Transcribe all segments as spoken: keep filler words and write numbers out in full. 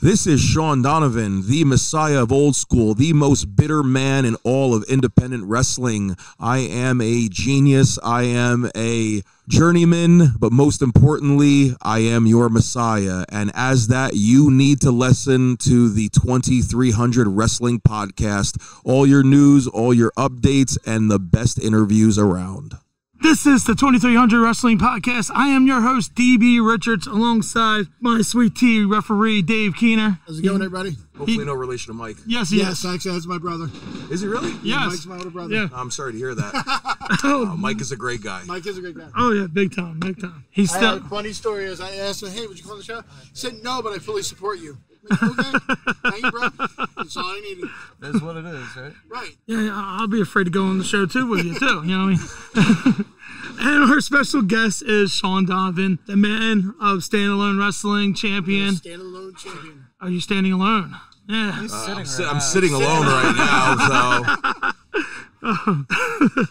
This is Sean Donovan, the messiah of old school, the most bitter man in all of independent wrestling. I am a genius. I am a journeyman, but most importantly, I am your messiah. And as that, you need to listen to the twenty-three hundred Wrestling Podcast. All your news, all your updates, and the best interviews around. This is the twenty-three hundred Wrestling Podcast. I am your host, D B Richards, alongside my sweet tea referee, Dave Kehner. How's it going, everybody? Hopefully he, no relation to Mike. Yes, he yes, is. Actually, that's my brother. Is he really? Yes. Yeah, Mike's my older brother. Yeah. I'm sorry to hear that. oh, uh, Mike is a great guy. Mike is a great guy. Oh, yeah, big time, big time. He's still... I had a funny story is I asked him, hey, would you call the show? He said, no, but I fully support you. Okay, thank you, bro. That's all I needed. That's what it is, right? Right. Yeah, yeah, I'll be afraid to go on the show too with you too. You know what I mean? And our special guest is Sean Donovan, the man of standalone wrestling champion. Standalone champion. Are you standing alone? Yeah. Uh, sitting I'm, si I'm sitting alone right now, so.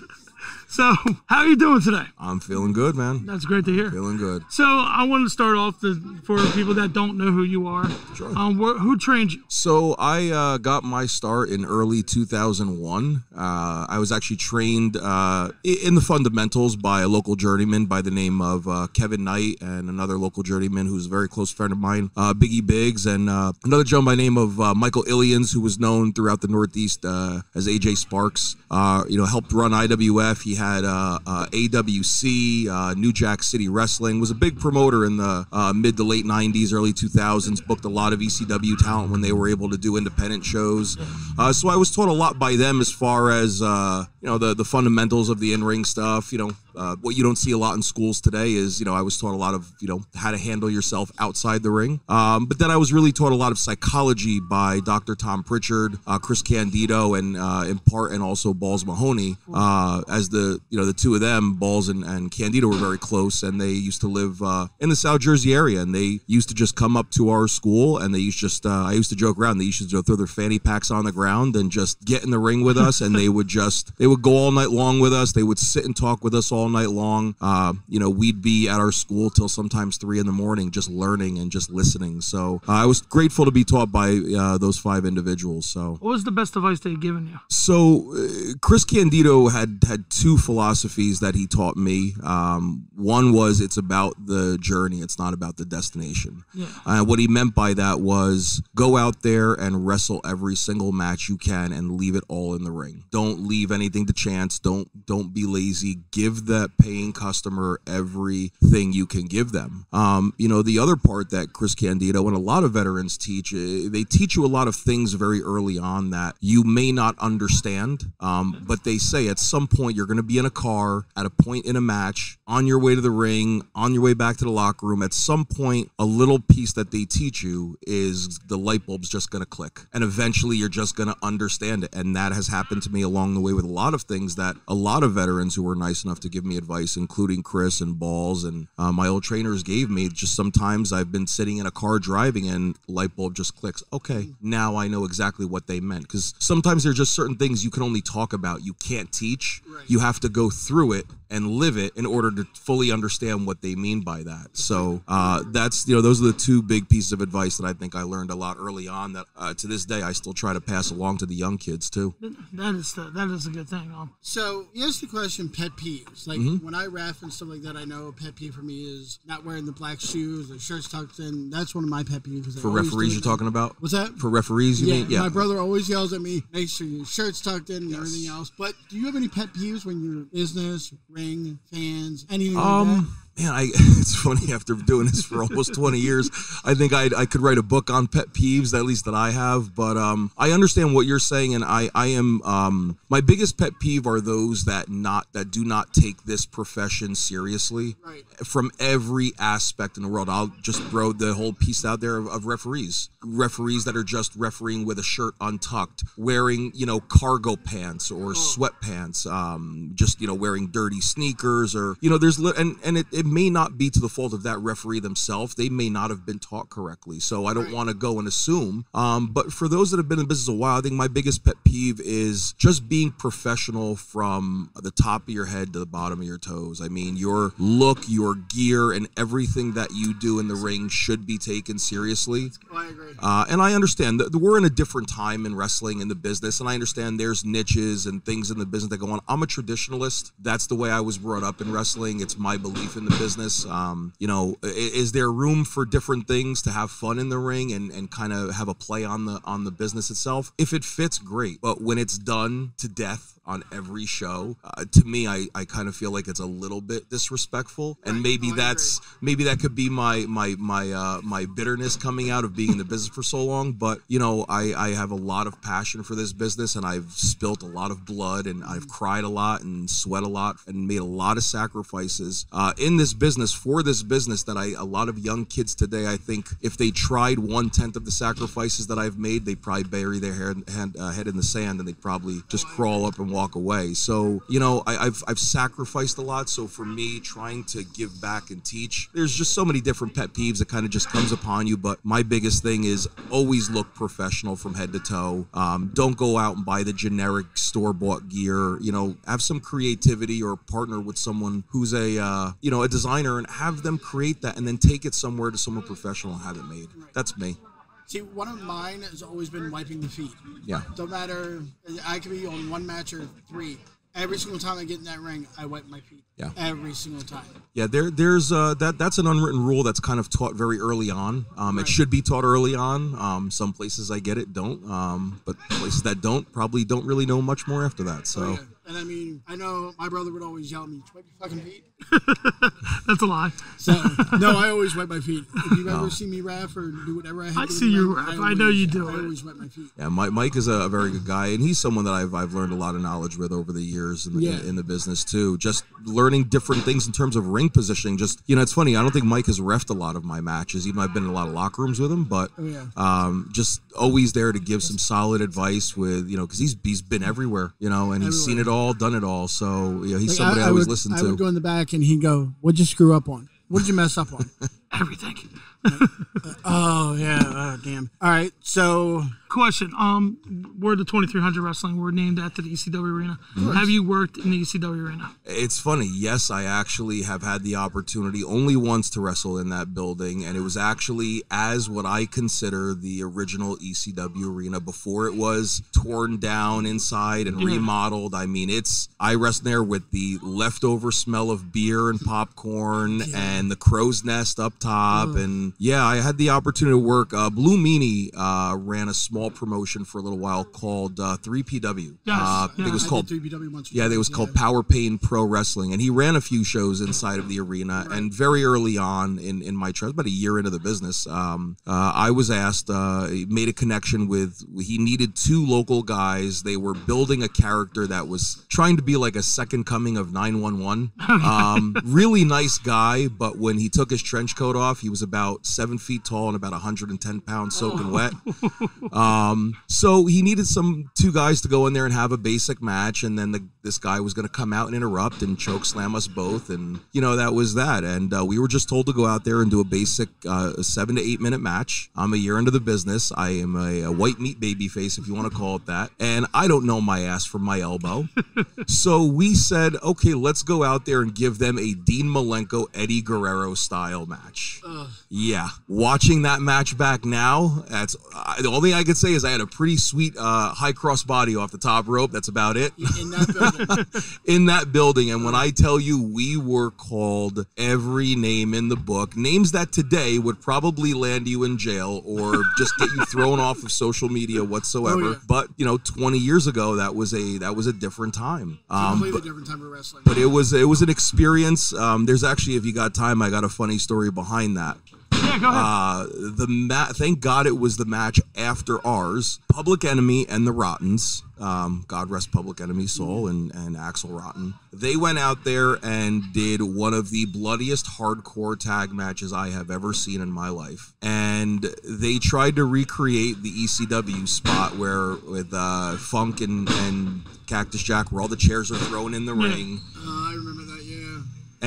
So, how are you doing today? I'm feeling good, man. That's great to hear. I'm feeling good. So, I wanted to start off the, for people that don't know who you are. Sure. Um, wh who trained you? So, I uh, got my start in early two thousand one. Uh, I was actually trained uh, in the fundamentals by a local journeyman by the name of uh, Kevin Knight and another local journeyman who's a very close friend of mine, uh, Biggie Biggs, and uh, another gentleman by the name of uh, Michael Illions, who was known throughout the Northeast uh, as A J Sparks. Uh, you know, helped run I W F. He had Had uh, uh, A W C, uh, New Jack City Wrestling, was a big promoter in the uh, mid to late nineties, early two thousands, booked a lot of E C W talent when they were able to do independent shows. Uh, so I was taught a lot by them as far as, uh, you know, the, the fundamentals of the in-ring stuff, you know. Uh, what you don't see a lot in schools today is, you know, I was taught a lot of, you know, how to handle yourself outside the ring. Um, but then I was really taught a lot of psychology by Doctor Tom Pritchard, uh, Chris Candido, and uh, in part, and also Balls Mahoney. Uh, as the, you know, the two of them, Balls and, and Candido, were very close, and they used to live uh, in the South Jersey area, and they used to just come up to our school, and they used to just, uh, I used to joke around, they used to throw their fanny packs on the ground and just get in the ring with us, and they would just, they would go all night long with us, they would sit and talk with us all night long. Uh, you know, we'd be at our school till sometimes three in the morning just learning and just listening. So uh, I was grateful to be taught by uh, those five individuals. So what was the best advice they've given you? So uh, Chris Candido had had two philosophies that he taught me. Um, one was it's about the journey. It's not about the destination. Yeah. Uh, what he meant by that was go out there and wrestle every single match you can and leave it all in the ring. Don't leave anything to chance. Don't, don't be lazy. Give them that paying customer everything you can give them. Um, you know, the other part that Chris Candido and a lot of veterans teach, they teach you a lot of things very early on that you may not understand, um, but they say at some point you're going to be in a car, at a point in a match, on your way to the ring, on your way back to the locker room. At some point, a little piece that they teach you is the light bulb's just going to click, and eventually you're just going to understand it. And that has happened to me along the way with a lot of things that a lot of veterans who were nice enough to give me advice, including Chris and Balls and uh, my old trainers, gave me. Just sometimes I've been sitting in a car driving and light bulb just clicks. Okay, now I know exactly what they meant, because sometimes there's just certain things you can only talk about, you can't teach. Right. You have to go through it and live it in order to fully understand what they mean by that. So uh, that's, you know, those are the two big pieces of advice that I think I learned a lot early on that uh, to this day I still try to pass along to the young kids too. That is the, that is a good thing. Mom. So you asked the question, pet peeves. Like mm-hmm. when I ref and stuff like that, I know a pet peeve for me is not wearing the black shoes or shirts tucked in. That's one of my pet peeves. For referees you're talking about? What's that? For referees you yeah, mean? Yeah. My brother always yells at me, make sure your shirt's tucked in and yes. everything else. But do you have any pet peeves when you're in business, ring, fans, anything um, like that? Man, I, it's funny, after doing this for almost twenty years, I think I'd, I could write a book on pet peeves, at least that I have. But um, I understand what you're saying, and I, I am, um, my biggest pet peeve are those that not that do not take this profession seriously right. from every aspect in the world. I'll just throw the whole piece out there of, of referees. Referees that are just refereeing with a shirt untucked, wearing, you know, cargo pants or oh. sweatpants, um, just, you know, wearing dirty sneakers or, you know, there's, and, and it, it may not be to the fault of that referee themselves. They may not have been taught correctly. So I don't right. want to go and assume. Um, but for those that have been in business a while, I think my biggest pet peeve is just being professional from the top of your head to the bottom of your toes. I mean, your look, your gear, and everything that you do in the ring should be taken seriously. Well, I agree. Uh, and I understand that we're in a different time in wrestling, in the business, and I understand there's niches and things in the business that go on. I'm a traditionalist. That's the way I was brought up in wrestling. It's my belief in the business. Um, you know, is there room for different things to have fun in the ring and, and kind of have a play on the on the business itself? If it fits, great. But when it's done to death on every show, uh, to me, I, I kind of feel like it's a little bit disrespectful. And maybe that's maybe that could be my my my uh, my bitterness coming out of being in the business for so long. But, you know, I, I have a lot of passion for this business, and I've spilt a lot of blood, and I've cried a lot and sweat a lot and made a lot of sacrifices uh, in this business for this business that I a lot of young kids today, I think if they tried one-tenth of the sacrifices that I've made, they probably bury their hair, hand, uh, head in the sand, and they probably just crawl up and walk walk away. So, you know, I, I've, I've sacrificed a lot. So for me, trying to give back and teach, there's just so many different pet peeves that kind of just comes upon you. But my biggest thing is always look professional from head to toe. Um, don't go out and buy the generic store-bought gear. You know, have some creativity or partner with someone who's a, uh, you know, a designer, and have them create that and then take it somewhere to someone professional and have it made. That's me. See, one of mine has always been wiping the feet. Yeah. Don't matter. I could be on one match or three. Every single time I get in that ring, I wipe my feet. Yeah. Every single time. Yeah, there, there's uh, that. That's an unwritten rule that's kind of taught very early on. Um, right. It should be taught early on. Um, some places I get it don't, um, but places that don't probably don't really know much more after that. So. Oh, yeah. And I mean, I know my brother would always yell at me, "Wipe your fucking feet." That's a lie. So no, I always wipe my feet. If you've ever oh. seen me ref or do whatever I have I to do, see you ref. I, I know you do I it. I always wipe my feet. Yeah, Mike, Mike is a very good guy, and he's someone that I've I've learned a lot of knowledge with over the years in the, yeah. in, in the business too. Just learning different things in terms of ring positioning. Just you know, it's funny. I don't think Mike has refed a lot of my matches, even though I've been in a lot of locker rooms with him. But oh, yeah. um, just always there to give some solid advice with you know, because he's he's been everywhere, you know, and he's everywhere. Seen it all. All done it all, so yeah, he's like somebody I, I, I always would, listen to. I would go in the back and he'd go, "What'd you screw up on? What'd you mess up on?" Everything. Like, uh, oh yeah, oh, damn. All right, so question. Um, we're the twenty-three hundred Wrestling. We're named after the E C W arena. Have you worked in the E C W arena? It's funny. Yes, I actually have had the opportunity only once to wrestle in that building, and it was actually as what I consider the original E C W arena before it was torn down inside and yeah. remodeled. I mean, it's I wrestled there with the leftover smell of beer and popcorn yeah. and the crow's nest up top, oh. and yeah, I had the opportunity to work. Uh, Blue Meanie uh, ran a small promotion for a little while called uh, three P W. Yes, uh, yeah. It was called three P W once. Yeah, it was yeah. called Power Pain Pro Wrestling, and he ran a few shows inside of the arena. Right. And very early on in in my trust, about a year into the business, um, uh, I was asked, uh, made a connection with. He needed two local guys. They were building a character that was trying to be like a second coming of nine one one. Um, really nice guy, but when he took his trench coat off, he was about seven feet tall and about one hundred ten pounds soaking oh. wet. Um, so he needed some two guys to go in there and have a basic match, and then the, this guy was going to come out and interrupt and choke slam us both, and you know that was that. And uh, we were just told to go out there and do a basic uh, seven to eight minute match. I'm a year into the business. I am a, a white meat baby face, if you want to call it that, and I don't know my ass from my elbow. So we said, okay, let's go out there and give them a Dean Malenko, Eddie Guerrero style match. Ugh. Yeah, watching that match back now, that's uh, the only thing I could say is I had a pretty sweet uh, high cross body off the top rope. That's about it. In that building. In that building. And when I tell you, we were called every name in the book, names that today would probably land you in jail or just get you thrown off of social media whatsoever. Oh, yeah. But you know, twenty years ago, that was a that was a different time. Um, completely but, different time of wrestling. But it was it was an experience. Um, there's actually, if you got time, I got a funny story behind that. Yeah, go ahead. Uh, the ma thank God it was the match after ours. Public Enemy and the Rottens. Um, God rest Public Enemy Soul and, and Axel Rotten. They went out there and did one of the bloodiest hardcore tag matches I have ever seen in my life. And they tried to recreate the E C W spot where with uh, Funk and, and Cactus Jack, where all the chairs are thrown in the yeah. ring. Uh, I remember that, yeah.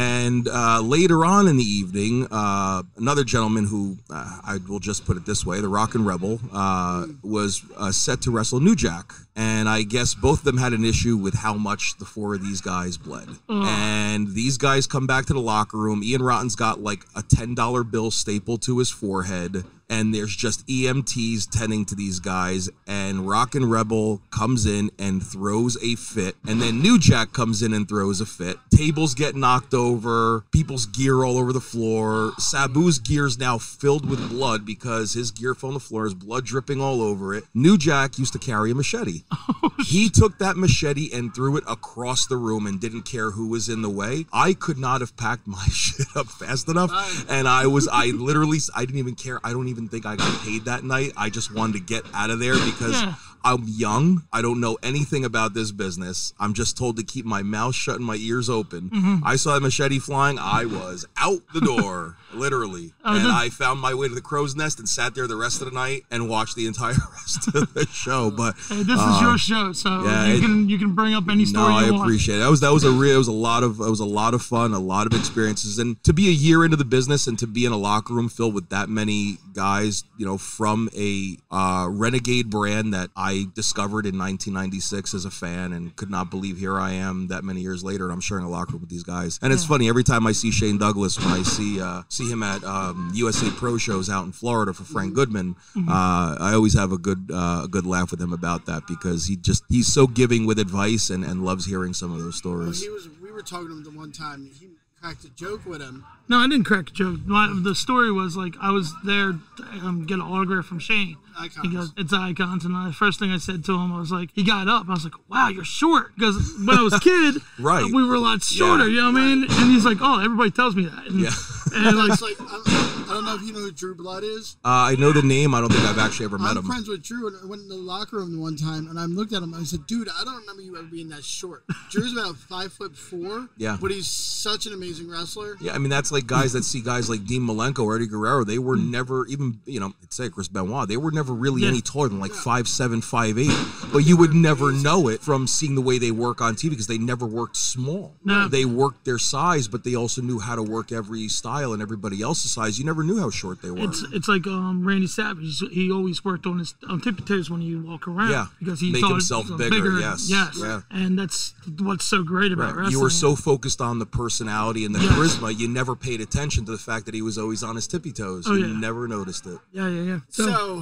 And uh, later on in the evening, uh, another gentleman who, uh, I will just put it this way, the Rockin' Rebel, uh, was uh, set to wrestle New Jack. And I guess both of them had an issue with how much the four of these guys bled. Mm. And these guys come back to the locker room. Ian Rotten's got like a ten dollar bill stapled to his forehead. And there's just E M Ts tending to these guys. And Rockin' Rebel comes in and throws a fit. And then New Jack comes in and throws a fit. Tables get knocked over. People's gear all over the floor. Sabu's gear's now filled with blood because his gear fell on the floor. His blood dripping all over it. New Jack used to carry a machete. Oh, he took that machete and threw it across the room and didn't care who was in the way. I could not have packed my shit up fast enough. And I was, I literally, I didn't even care. I don't even think I got paid that night. I just wanted to get out of there because yeah. I'm young. I don't know anything about this business. I'm just told to keep my mouth shut and my ears open. Mm-hmm. I saw that machete flying. I was out the door, literally. Oh, and the I found my way to the crow's nest and sat there the rest of the night and watched the entire rest of the show. But hey, this um, is your show, so yeah, you it, can you can bring up any story. No, I you appreciate want. it. That was that was a real. It was a lot of it was a lot of fun, a lot of experiences, and to be a year into the business and to be in a locker room filled with that many guys, you know, from a uh, renegade brand that I. I discovered in nineteen ninety-six as a fan and could not believe here I am that many years later and I'm sharing a locker room with these guys. And it's yeah. funny, every time I see Shane Douglas, when I see uh, see him at um, U S A Pro shows out in Florida for Frank Goodman, mm-hmm. uh, I always have a good uh, a good laugh with him about that because he just he's so giving with advice and, and loves hearing some of those stories. Well, he was, we were talking to him the one time. He cracked a joke with him. No, I didn't crack a joke. My, the story was like I was there to um, get an autograph from Shane. Icons. He goes, it's Icons. And the first thing I said to him, I was like, he got up. I was like, wow, you're short. Because when I was a kid, right. we were a lot shorter, yeah. you know what right. I mean? And he's like, oh, everybody tells me that. And, yeah. and like, it's like, I don't know if you know who Drew Blood is. Uh, I know the name. I don't think I've actually ever met I'm him. I'm friends with Drew, and I went in the locker room one time, and I looked at him, and I said, dude, I don't remember you ever being that short. Drew's about five foot four, yeah. but he's such an amazing wrestler. Yeah, I mean, that's like, guys that see guys like Dean Malenko or Eddie Guerrero, they were never even, you know, say Chris Benoit, they were never really yeah. any taller than like five seven, five eight, but you would never know it from seeing the way they work on T V because they never worked small. No. They worked their size, but they also knew how to work every style and everybody else's size. You never knew how short they were. It's, it's like um, Randy Savage. He always worked on his um, tippy toes when he walk around. Yeah. Because he Make himself bigger, bigger. Yes. yes. Yeah. And that's what's so great about right. wrestling. You were so focused on the personality and the yes. charisma, you never paid attention to the fact that he was always on his tippy toes. Oh, you yeah. never noticed it. Yeah, yeah, yeah. So, so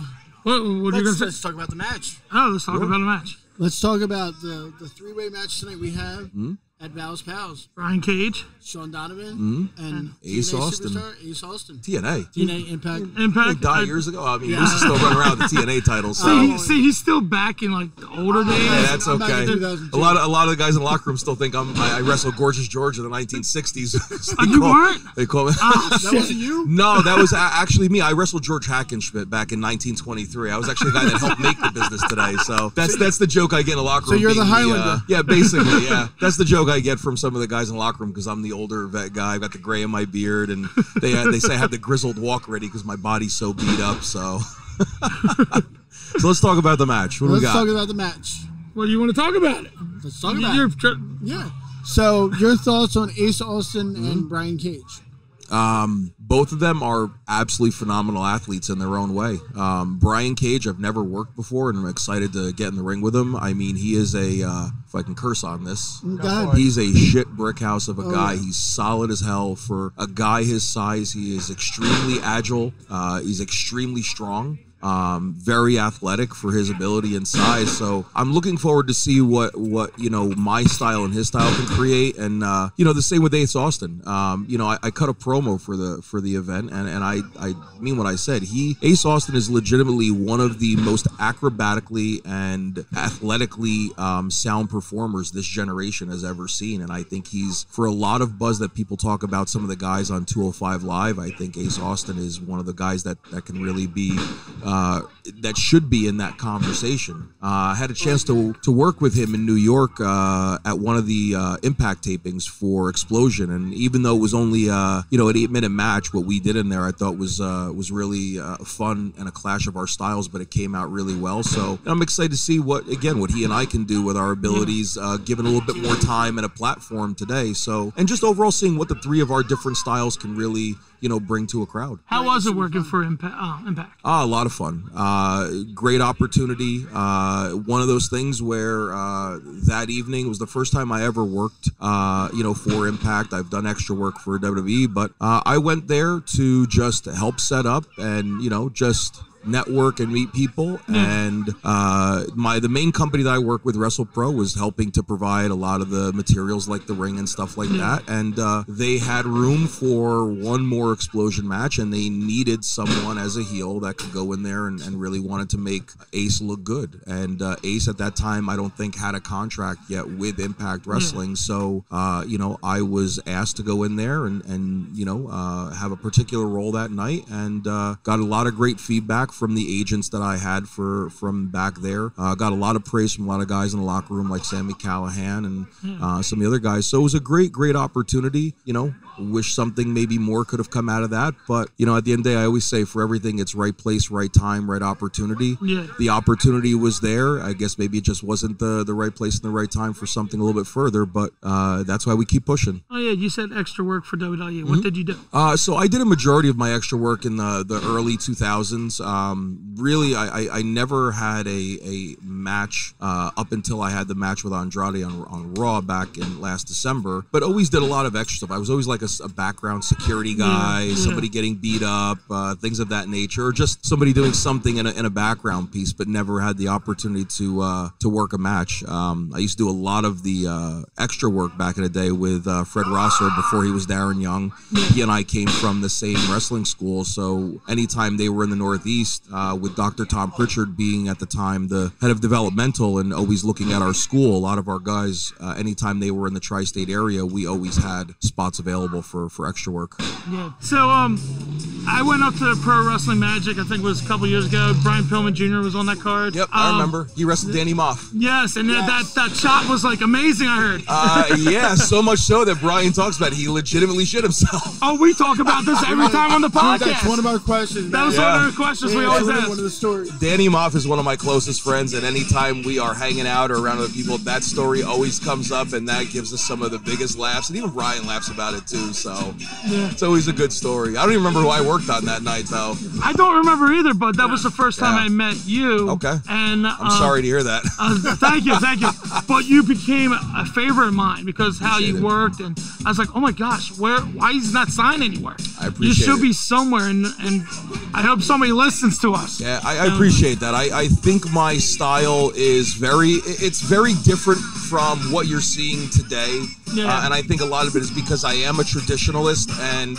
what, what are you gonna let's talk about the match. Oh, let's talk yeah. about the match. Let's talk about the, the three-way match tonight we have mm-hmm. at Val's Pals. Brian Cage. Sean Donovan. Mm-hmm. And Ace Austin. Ace Austin. T N A. T N A Impact. Impact. Like died years ago. I mean, yeah. he was still running around with the T N A titles. So. See, he, see, he's still back in, like, the older days. Yeah, that's okay. A lot, of, a lot of the guys in the locker room still think I'm, I, I wrestled Gorgeous George in the nineteen sixties. Oh, you weren't? They call me. Oh, that shit. Wasn't you? No, that was actually me. I wrestled George Hackenschmidt back in nineteen twenty-three. I was actually the guy that helped make the business today. So that's so, that's the joke I get in the locker room. So you're the Highlander. The, uh, yeah, basically, yeah. That's the joke I get from some of the guys in the locker room because I'm the older vet guy. I've got the gray in my beard, and they uh, they say I have the grizzled walk ready because my body's so beat up. So, so let's talk about the match. What do we got? Let's talk about the match. What do you want to talk about? It? Let's talk about it. Yeah. So your thoughts on Ace Austin mm-hmm. and Brian Cage? Um, both of them are absolutely phenomenal athletes in their own way. Um, Brian Cage, I've never worked before, and I'm excited to get in the ring with him. I mean, he is a, uh, if I can curse on this, God. he's a shit brick house of a oh, guy. Yeah. He's solid as hell for a guy his size. He is extremely agile. Uh, he's extremely strong. Um, very athletic for his ability and size. So I'm looking forward to see what, what you know, my style and his style can create. And, uh, you know, the same with Ace Austin. Um, you know, I, I cut a promo for the for the event, and, and I, I mean what I said. He Ace Austin is legitimately one of the most acrobatically and athletically um, sound performers this generation has ever seen. And I think he's, for a lot of buzz that people talk about some of the guys on two oh five Live, I think Ace Austin is one of the guys that, that can really be... Uh, that should be in that conversation. Uh, I had a chance to to work with him in New York uh, at one of the uh, Impact tapings for Explosion, and even though it was only uh, you know an eight-minute match, what we did in there I thought was uh, was really uh, fun and a clash of our styles, but it came out really well. So I'm excited to see what again what he and I can do with our abilities, uh, given a little bit more time and a platform today. So and just overall seeing what the three of our different styles can really you know bring to a crowd. How was it working for Impact? Oh, Impact. Oh, a lot of fun. Uh, great opportunity. Uh, one of those things where uh, that evening was the first time I ever worked, uh, you know, for Impact. I've done extra work for W W E, but uh, I went there to just help set up and, you know, just network and meet people. And uh, my the main company that I work with, WrestlePro, was helping to provide a lot of the materials like the ring and stuff like that. And uh, they had room for one more Explosion match, and they needed someone as a heel that could go in there and, and really wanted to make Ace look good. And uh, Ace at that time, I don't think had a contract yet with Impact Wrestling. Yeah. So, uh, you know, I was asked to go in there and, and you know, uh, have a particular role that night, and uh, got a lot of great feedback from the agents that I had for from back there. Uh, got a lot of praise from a lot of guys in the locker room like Sammy Callahan and uh, some of the other guys. So it was a great, great opportunity. You know, wish something maybe more could have come out of that. But, you know, at the end of the day, I always say for everything, it's right place, right time, right opportunity. Yeah. The opportunity was there. I guess maybe it just wasn't the, the right place and the right time for something a little bit further. But uh, that's why we keep pushing. Oh, yeah. You said extra work for W W E. Mm-hmm. What did you do? Uh, so I did a majority of my extra work in the, the early two thousands. Um, Um, really, I, I, I never had a, a match uh, up until I had the match with Andrade on, on Raw back in last December, but always did a lot of extra stuff. I was always like a, a background security guy, yeah, yeah. somebody getting beat up, uh, things of that nature, or just somebody doing something in a, in a background piece, but never had the opportunity to uh, to work a match. Um, I used to do a lot of the uh, extra work back in the day with uh, Fred Rosser before he was Darren Young. He and I came from the same wrestling school, so anytime they were in the Northeast, Uh, with Doctor Tom Pritchard being at the time the head of developmental and always looking at our school, a lot of our guys, uh, anytime they were in the tri-state area, we always had spots available for, for extra work. Yeah. So um, I went up to Pro Wrestling Magic, I think it was a couple years ago. Brian Pillman Junior was on that card. Yep, um, I remember. He wrestled Danny Maff. Yes, and yes. That, that shot was like amazing, I heard. Uh, yeah, so much so that Brian talks about he legitimately shit himself. Oh, we talk about this every time on the podcast. Dude, that's one of our questions. That was yeah. one of our questions. Yeah. We One of the stories. Danny Maff is one of my closest friends, and anytime we are hanging out or around other people, that story always comes up, and that gives us some of the biggest laughs. And even Ryan laughs about it too, so yeah. It's always a good story. I don't even remember who I worked on that night, though. I don't remember either, but that yeah. was the first time yeah. I met you. Okay. And uh, I'm sorry to hear that. uh, thank you, thank you. But you became a favorite of mine because how you it. worked, and I was like, oh my gosh, where? Why he's not signed anywhere? I appreciate. You should it. be somewhere, and and I hope somebody listens to us. Yeah, I, I appreciate that. I, I think my style is very, it's very different from what you're seeing today. Yeah. Uh, and I think a lot of it is because I am a traditionalist, and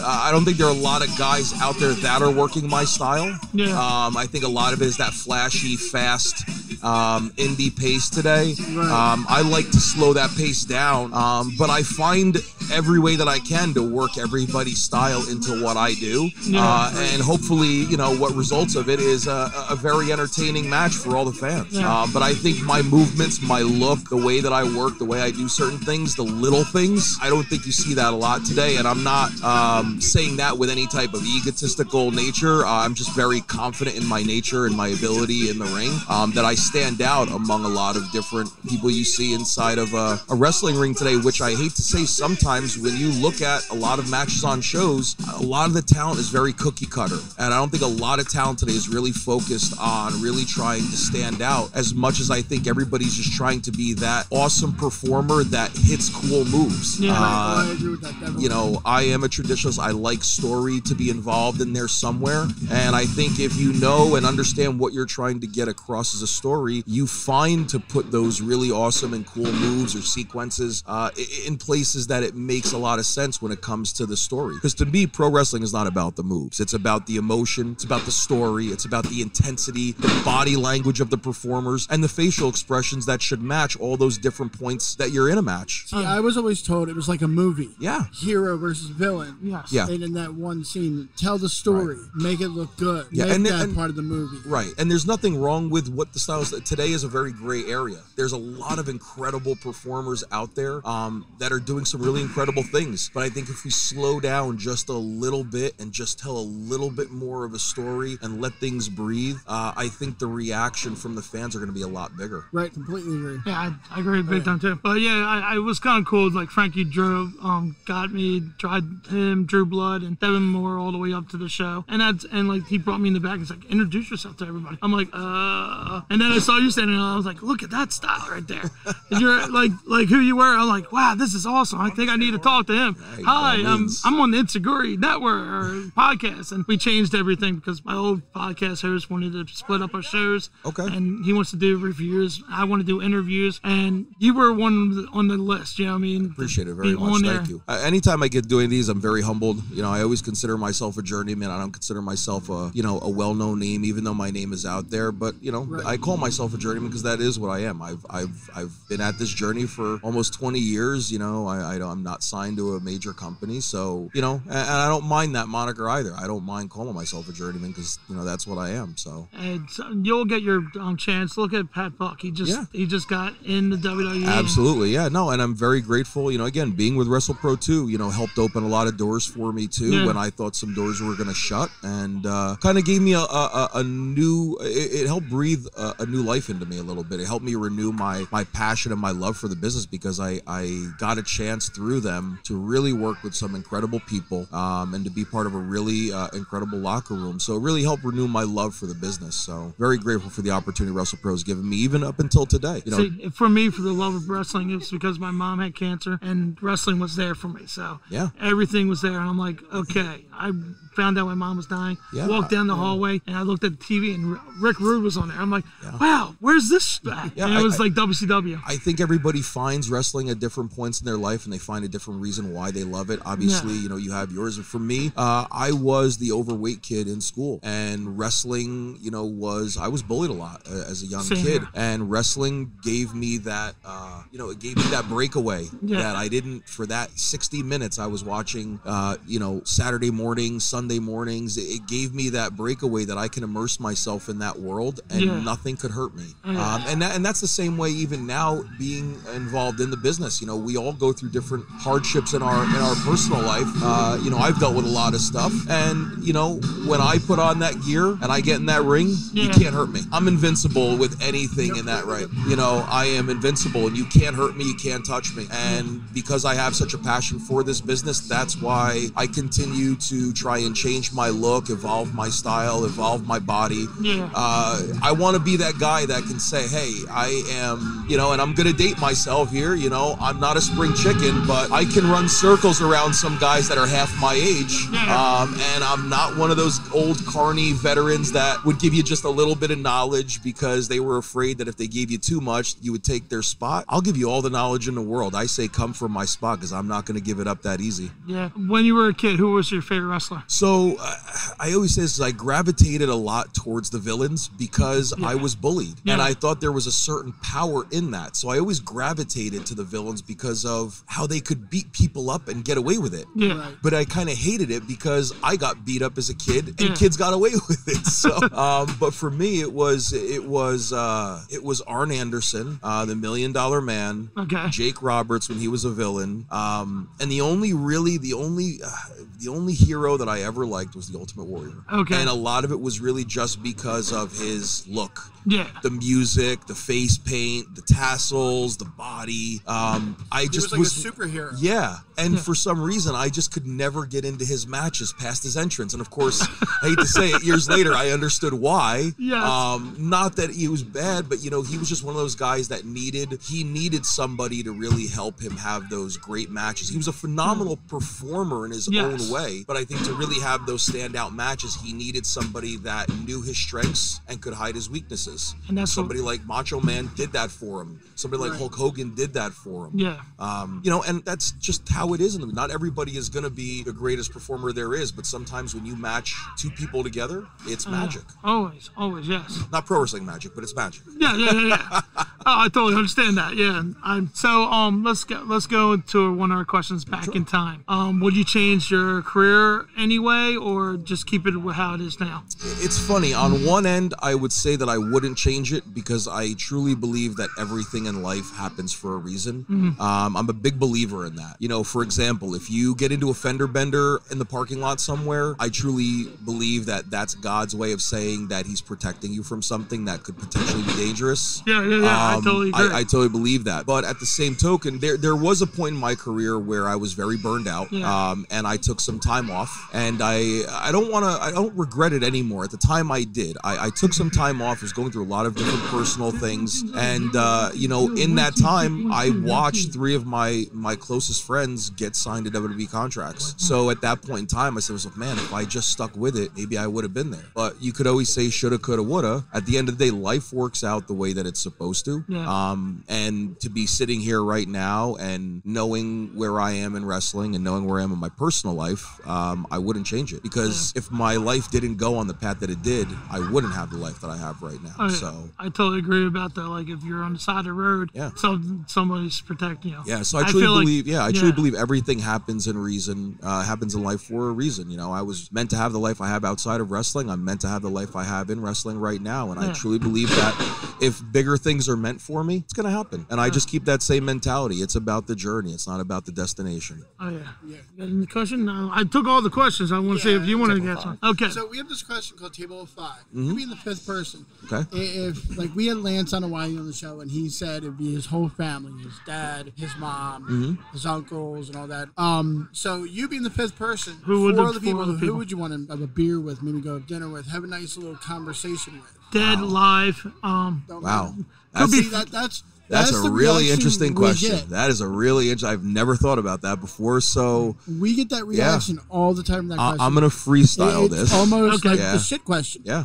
uh, I don't think there are a lot of guys out there that are working my style. Yeah. Um, I think a lot of it is that flashy, fast, um, indie pace today. Right. Um, I like to slow that pace down, um, but I find every way that I can to work everybody's style into what I do. Yeah. Uh, and hopefully, you know, what results of it is a, a very entertaining match for all the fans. Yeah. Um, but I think my movements, my look, the way that I work, the way I do certain things, the little things, I don't think you see that a lot today. And I'm not um, saying that with any type of egotistical nature. Uh, I'm just very confident in my nature and my ability in the ring, um, that I stand out among a lot of different people you see inside of a, a wrestling ring today, which I hate to say sometimes when you look at a lot of matches on shows, a lot of the talent is very cookie cutter. And I don't think a lot of talent today is really focused on really trying to stand out as much as I think everybody's just trying to be that awesome performer that hits cool moves. Yeah, uh, I agree with that. Definitely. You know, I am a traditionalist. I like story to be involved in there somewhere. And I think if you know and understand what you're trying to get across as a story, you find to put those really awesome and cool moves or sequences uh, in places that it makes a lot of sense when it comes to the story. Because to me, pro wrestling is not about the moves. It's about the emotion. It's about the story. It's about the intensity, the body language of the performers, and the facial expressions that should match all those different points that you're in a match. See, I was always told it was like a movie. Yeah. Hero versus villain. Yes. Yeah. And in that one scene, tell the story. Right. Make it look good. Yeah. Make and, that and, part of the movie. Right. And there's nothing wrong with what the styles... Today is a very gray area. There's a lot of incredible performers out there um, that are doing some really incredible things. But I think if we slow down just a little bit and just tell a little bit more of a story and let things breathe, uh, I think the reaction from the fans are going to be a lot bigger. Right. Completely agree. Yeah, I, I agree big oh, yeah. time too. But yeah, I, I was kind of cool. Like Frankie Drew um, got me, tried him, Drew Blood, and Devin Moore all the way up to the show. And that's, and like he brought me in the back and he's like, introduce yourself to everybody. I'm like, uh. And then I saw you standing there and I was like, look at that style right there. And you're like, like who you were. I'm like, wow, this is awesome. I think I need to talk to him. Right, Hi, I'm, I'm on the Insiguri Network or podcast. And we changed everything because my old podcast host wanted to split up our shows. Okay. And he wants to do reviews. I want to do interviews. And you were one on the list. You know what I mean? I appreciate it very Be much. Thank there. you. Uh, anytime I get doing these, I'm very humbled. You know, I always consider myself a journeyman. I don't consider myself a, you know, a well-known name, even though my name is out there. But, you know, right. I call myself a journeyman because that is what I am. I've, I've, I've been at this journey for almost twenty years. You know, I, I, I'm not signed to a major company. So, you know, and, and I don't mind that moniker either. I don't mind calling myself a journeyman because, you know, that's what I am. So, and so you'll get your um, chance. Look at Pat Buck. He just, yeah. he just got in the W W E. Absolutely. Yeah, no. And I'm very grateful. You know, again, being with WrestlePro too, you know, helped open a lot of doors for me too, yeah. when I thought some doors were going to shut, and uh, kind of gave me a, a, a new, it, it helped breathe a, a new life into me a little bit. It helped me renew my, my passion and my love for the business because I, I got a chance through them to really work with some incredible people um, and to be part of a really uh, incredible locker room. So it really helped renew my love for the business. So very grateful for the opportunity WrestlePro has given me, even up until today. You know, See, for me, for the love of wrestling, it was because my mom had cancer and wrestling was there for me. So yeah. everything was there. And I'm like, okay, I found out my mom was dying, yeah, walked down the yeah. hallway, and I looked at the T V, and Rick Rude was on there. I'm like, yeah. wow, where's this at? Yeah, and it I, was like W C W. I think everybody finds wrestling at different points in their life, and they find a different reason why they love it. Obviously, yeah. you know, you have yours. And for me, uh, I was the overweight kid in school, and wrestling, you know, was, I was bullied a lot uh, as a young Same kid, here. and wrestling gave me that, uh, you know, it gave me that breakaway yeah. that I didn't, for that sixty minutes I was watching, uh, you know, Saturday morning, Sunday Sunday mornings. It gave me that breakaway that I can immerse myself in that world, and yeah. nothing could hurt me. Yeah. Um, and, that, and that's the same way even now being involved in the business. You know, we all go through different hardships in our in our personal life. Uh, you know, I've dealt with a lot of stuff, and you know, when I put on that gear and I get in that ring, yeah. you can't hurt me. I'm invincible with anything yep. in that right. You know, I am invincible, and you can't hurt me, you can't touch me. And because I have such a passion for this business, that's why I continue to try and change my look, evolve my style, evolve my body. Yeah. Uh, I want to be that guy that can say, hey, I am, you know, and I'm going to date myself here, you know, I'm not a spring chicken, but I can run circles around some guys that are half my age. Yeah. Um, and I'm not one of those old carny veterans that would give you just a little bit of knowledge because they were afraid that if they gave you too much, you would take their spot. I'll give you all the knowledge in the world. I say come from my spot because I'm not going to give it up that easy. Yeah. When you were a kid, who was your favorite wrestler? So uh, I always say this is I gravitated a lot towards the villains because yeah. I was bullied yeah. and I thought there was a certain power in that. So I always gravitated to the villains because of how they could beat people up and get away with it. Yeah. Right. But I kind of hated it because I got beat up as a kid and yeah. kids got away with it. So, um, but for me, it was it was uh, it was Arn Anderson, uh, the Million Dollar Man, okay. Jake Roberts when he was a villain, um, and the only really the only uh, the only hero that I ever liked was the Ultimate Warrior. Okay. And a lot of it was really just because of his look. Yeah. The music, the face paint, the tassels, the body. Um, I he just was like was, a superhero. Yeah. And yeah. for some reason, I just could never get into his matches past his entrance. And of course, I hate to say it, years later, I understood why. Yes. Um, not that he was bad, but you know, he was just one of those guys that needed, he needed somebody to really help him have those great matches. He was a phenomenal mm. performer in his yes. own way, but I think to really have those standout matches, he needed somebody that knew his strengths and could hide his weaknesses. And that's somebody what... like Macho Man did that for him. Somebody right. like Hulk Hogan did that for him. Yeah. Um, you know, and that's just how how it is in them. Not everybody is going to be the greatest performer there is, but sometimes when you match two people together, it's uh, magic. Always, always, yes. Not pro wrestling magic, but it's magic. Yeah, yeah, yeah, yeah. Oh, I totally understand that. Yeah. I'm, so um, let's go. Let's go to one of our questions back sure. in time. Um, would you change your career anyway, or just keep it how it is now? It's funny. On one end, I would say that I wouldn't change it because I truly believe that everything in life happens for a reason. Mm-hmm. um, I'm a big believer in that. You know, for example, if you get into a fender bender in the parking lot somewhere, I truly believe that that's God's way of saying that he's protecting you from something that could potentially be dangerous. Yeah, yeah, yeah. Um, I totally agree. I, I totally believe that. But at the same token, there there was a point in my career where I was very burned out, yeah. um, and I took some time off, and I I don't want to I don't regret it anymore. At the time, I did. I, I took some time off. I was going through a lot of different personal things, and uh, you know, in that time, I watched three of my my closest friends get signed to W W E contracts. So at that point in time, I said, "Well, man, if I just stuck with it, maybe I would have been there." But you could always say shoulda, coulda, woulda. At the end of the day, life works out the way that it's supposed to. Yeah. Um, and to be sitting here right now and knowing where I am in wrestling and knowing where I am in my personal life, um, I wouldn't change it, because yeah. if my life didn't go on the path that it did, I wouldn't have the life that I have right now. Oh, yeah. So I totally agree about that. Like, if you're on the side of the road, yeah. some somebody's protecting you. Yeah. So I truly I believe. Like, yeah, I yeah. truly believe everything happens in reason. Uh, happens in life for a reason. You know, I was meant to have the life I have outside of wrestling. I'm meant to have the life I have in wrestling right now, and yeah. I truly believe that if bigger things are meant for me, it's gonna happen. And yeah. I just keep that same mentality. It's about the journey. It's not about the destination. Oh yeah. Yeah. And the question. Uh, I took all the questions. I want to yeah, see if you want to get one. Okay. So we have this question called Table of Five. Mm-hmm. You'd be in the fifth person. Okay. If like we had Lance on a while on the show, and he said it'd be his whole family, his dad, his mom, mm-hmm. his uncles, and all that. Um. So you being the fifth person, who would four the, the people, four the people? Who would you want to have a beer with? Maybe go to dinner with? Have a nice little conversation with? Dead wow. live. Um. Wow. That's, see, that, that's that's, that's a really interesting question. That is a really interesting. I've never thought about that before. So we get that reaction yeah. all the time. That question. I, I'm gonna freestyle it, this. Almost okay. like yeah. the shit question. Yeah,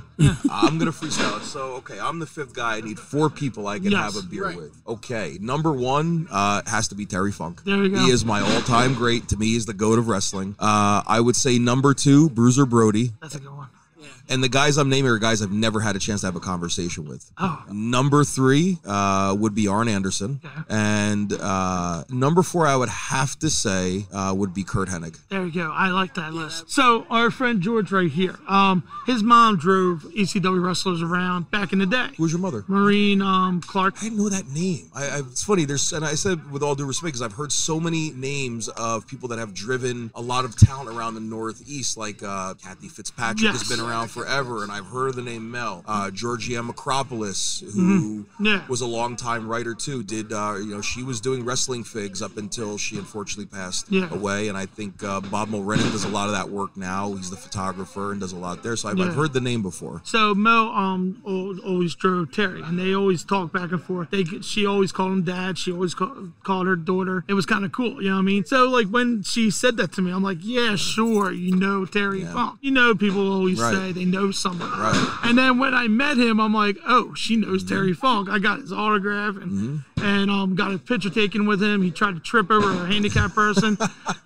I'm gonna freestyle it. So okay, I'm the fifth guy. I need four people I can yes, have a beer right. with. Okay, number one uh, has to be Terry Funk. There we go. He is my all-time great. To me, he's the GOAT of wrestling. Uh, I would say number two, Bruiser Brody. That's a good one. And the guys I'm naming are guys I've never had a chance to have a conversation with. Oh. Number three uh, would be Arn Anderson. Okay. And uh, number four, I would have to say, uh, would be Kurt Hennig. There you go. I like that yeah. list. So our friend George right here, um, his mom drove E C W wrestlers around back in the day. Who's your mother? Maureen um, Clark. I didn't know that name. I, I, it's funny. There's, and I said with all due respect, because I've heard so many names of people that have driven a lot of talent around the Northeast, like uh, Kathy Fitzpatrick yes. has been around for forever, and I've heard of the name Mel. Uh, Georgie M. Acropolis, who mm-hmm. yeah. was a longtime writer too, did, uh, you know, she was doing wrestling figs up until she unfortunately passed yeah. away, and I think uh, Bob Mulrennan does a lot of that work now. He's the photographer and does a lot there, so I've, yeah. I've heard the name before. So Mel um, always drove Terry, and they always talk back and forth. They, she always called him dad. She always call, called her daughter. It was kind of cool, you know what I mean? So, like, when she said that to me, I'm like, yeah, sure, you know Terry yeah. Funk. You know, people always right. say they know someone. Right. And then when I met him, I'm like, oh, she knows mm-hmm. Terry Funk. I got his autograph and mm-hmm. and um, got a picture taken with him. He tried to trip over a handicapped person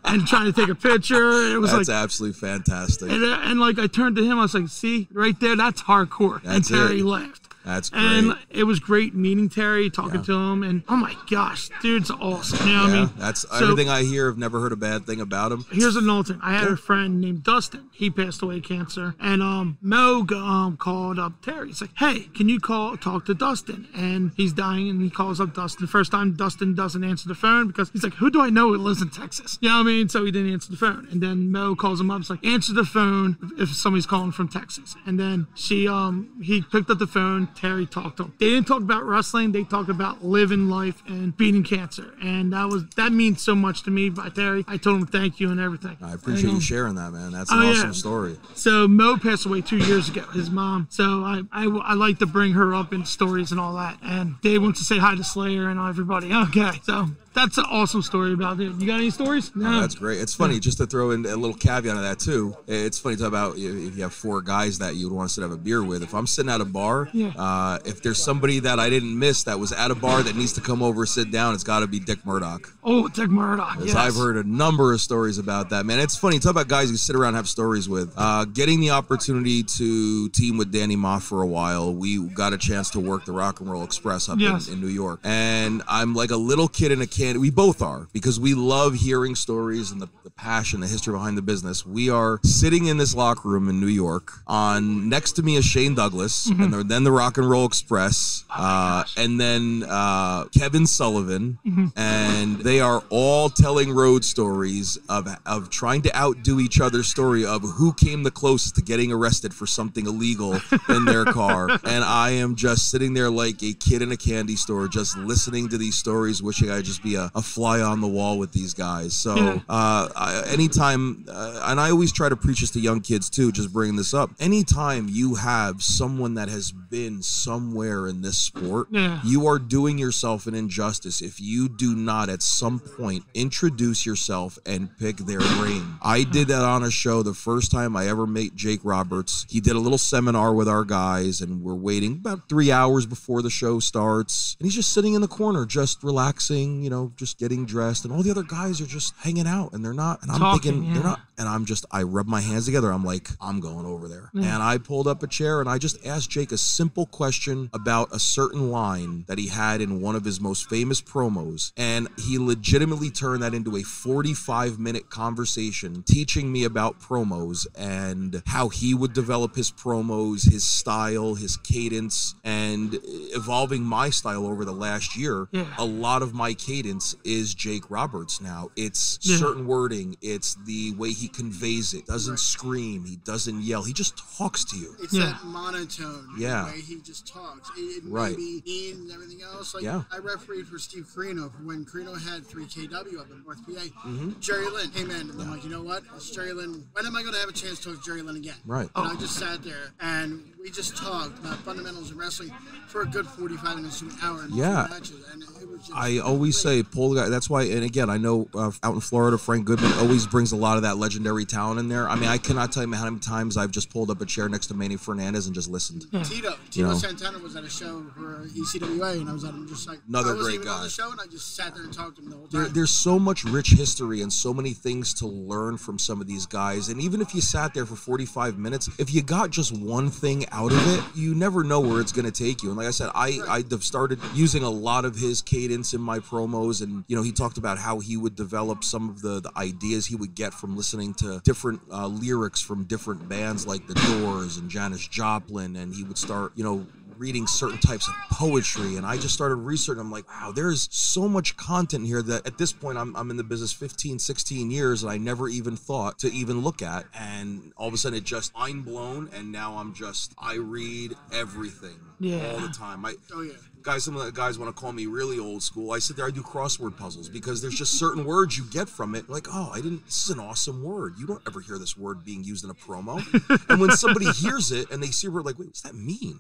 and trying to take a picture. It was that's like absolutely fantastic. And, and like I turned to him, I was like, see, right there, that's hardcore. That's and Terry it. Laughed. That's great. And it was great meeting Terry, talking yeah. to him, and oh my gosh, dude's awesome. You know what yeah, I mean? That's so, everything I hear. I've never heard a bad thing about him. Here's an alternate. I had yeah. a friend named Dustin. He passed away of cancer, and um, Mo um, called up Terry. He's like, hey, can you call talk to Dustin? And he's dying, and he calls up Dustin. First time, Dustin doesn't answer the phone because he's like, who do I know who lives in Texas? You know what I mean? So he didn't answer the phone, and then Mo calls him up. He's like, answer the phone if somebody's calling from Texas. And then she, um, he picked up the phone. Terry talked to him. They didn't talk about wrestling. They talked about living life and beating cancer. And that was that means so much to me by Terry. I told him thank you and everything. I appreciate and, you sharing that, man. That's an oh, awesome yeah. story. So Mo passed away two years ago, his mom. So I, I, I like to bring her up in stories and all that. And Dave wants to say hi to Slayer and everybody. Okay, so... that's an awesome story about it. You got any stories? No. Oh, that's great. It's funny, yeah. just to throw in a little caveat of that too. It's funny to talk about if you have four guys that you would want to sit have a beer with. If I'm sitting at a bar, yeah. uh, if there's somebody that I didn't miss that was at a bar that needs to come over, sit down, it's got to be Dick Murdoch. Oh, Dick Murdoch. Yes. I've heard a number of stories about that, man. It's funny. Talk about guys you sit around and have stories with. Uh, getting the opportunity to team with Danny Maff for a while, we got a chance to work the Rock and Roll Express up yes. in, in New York. And I'm like a little kid in a can. We both are, because we love hearing stories and the, the passion, the history behind the business. We are sitting in this locker room in New York. On next to me is Shane Douglas, mm-hmm. and the, then the Rock and Roll Express, oh uh, and then uh, Kevin Sullivan, mm-hmm. and they are all telling road stories of of trying to outdo each other's story of who came the closest to getting arrested for something illegal in their car. And I am just sitting there like a kid in a candy store, just listening to these stories, wishing I'd just be A, a fly on the wall with these guys. So yeah. uh, I, anytime, uh, and I always try to preach this to young kids too, just bringing this up. Anytime you have someone that has been somewhere in this sport, yeah. you are doing yourself an injustice if you do not at some point introduce yourself and pick their brain. I did that on a show the first time I ever met Jake Roberts. He did a little seminar with our guys, and we're waiting about three hours before the show starts. And he's just sitting in the corner, just relaxing, you know, just getting dressed, and all the other guys are just hanging out, and they're not, and I'm Talking, thinking yeah. they're not, and I'm just, I rub my hands together, I'm like, I'm going over there, yeah. and I pulled up a chair and I just asked Jake a simple question about a certain line that he had in one of his most famous promos, and he legitimately turned that into a forty-five minute conversation teaching me about promos and how he would develop his promos, his style, his cadence, and evolving my style over the last year. yeah. A lot of my cadence is Jake Roberts now. It's yeah. certain wording. It's the way he conveys it. Doesn't right. scream. He doesn't yell. He just talks to you. It's yeah. that monotone. Yeah. The way he just talks. It, it right. Maybe Ian and everything else. Like yeah. I refereed for Steve Corino when Corino had three K W up in North P A. Mm-hmm. Jerry Lynn came in, and yeah. I'm like, you know what? It's Jerry Lynn. When am I going to have a chance to talk to Jerry Lynn again? Right. And oh. I just sat there and we just talked about fundamentals of wrestling for a good forty-five minutes to an hour. And yeah. matches, and it was just I always great. say. Pull the guy. That's why, and again, I know uh, out in Florida, Frank Goodman always brings a lot of that legendary talent in there. I mean, I cannot tell you how many times I've just pulled up a chair next to Manny Fernandez and just listened. Yeah. Tito, Tito know? Santana was at a show for E C W A, and I was at him just like another I wasn't great even guy. On the show, and I just sat there and talked to him the whole time. There, there's so much rich history and so many things to learn from some of these guys, and even if you sat there for forty-five minutes, if you got just one thing out of it, you never know where it's going to take you. And like I said, I right. I've started using a lot of his cadence in my promos. And, you know, he talked about how he would develop some of the, the ideas he would get from listening to different uh, lyrics from different bands like The Doors and Janis Joplin. And he would start, you know, reading certain types of poetry, and I just started researching. I'm like, wow, there's so much content here that at this point I'm, I'm in the business fifteen, sixteen years, and I never even thought to even look at, and all of a sudden it just mind blown, and now I'm just, I read everything yeah. all the time. I, oh yeah. Guys, some of the guys want to call me really old school. I sit there, I do crossword puzzles, because there's just certain words you get from it. Like, oh, I didn't, this is an awesome word. You don't ever hear this word being used in a promo. And when somebody hears it and they see it, we're like, wait, what's that mean?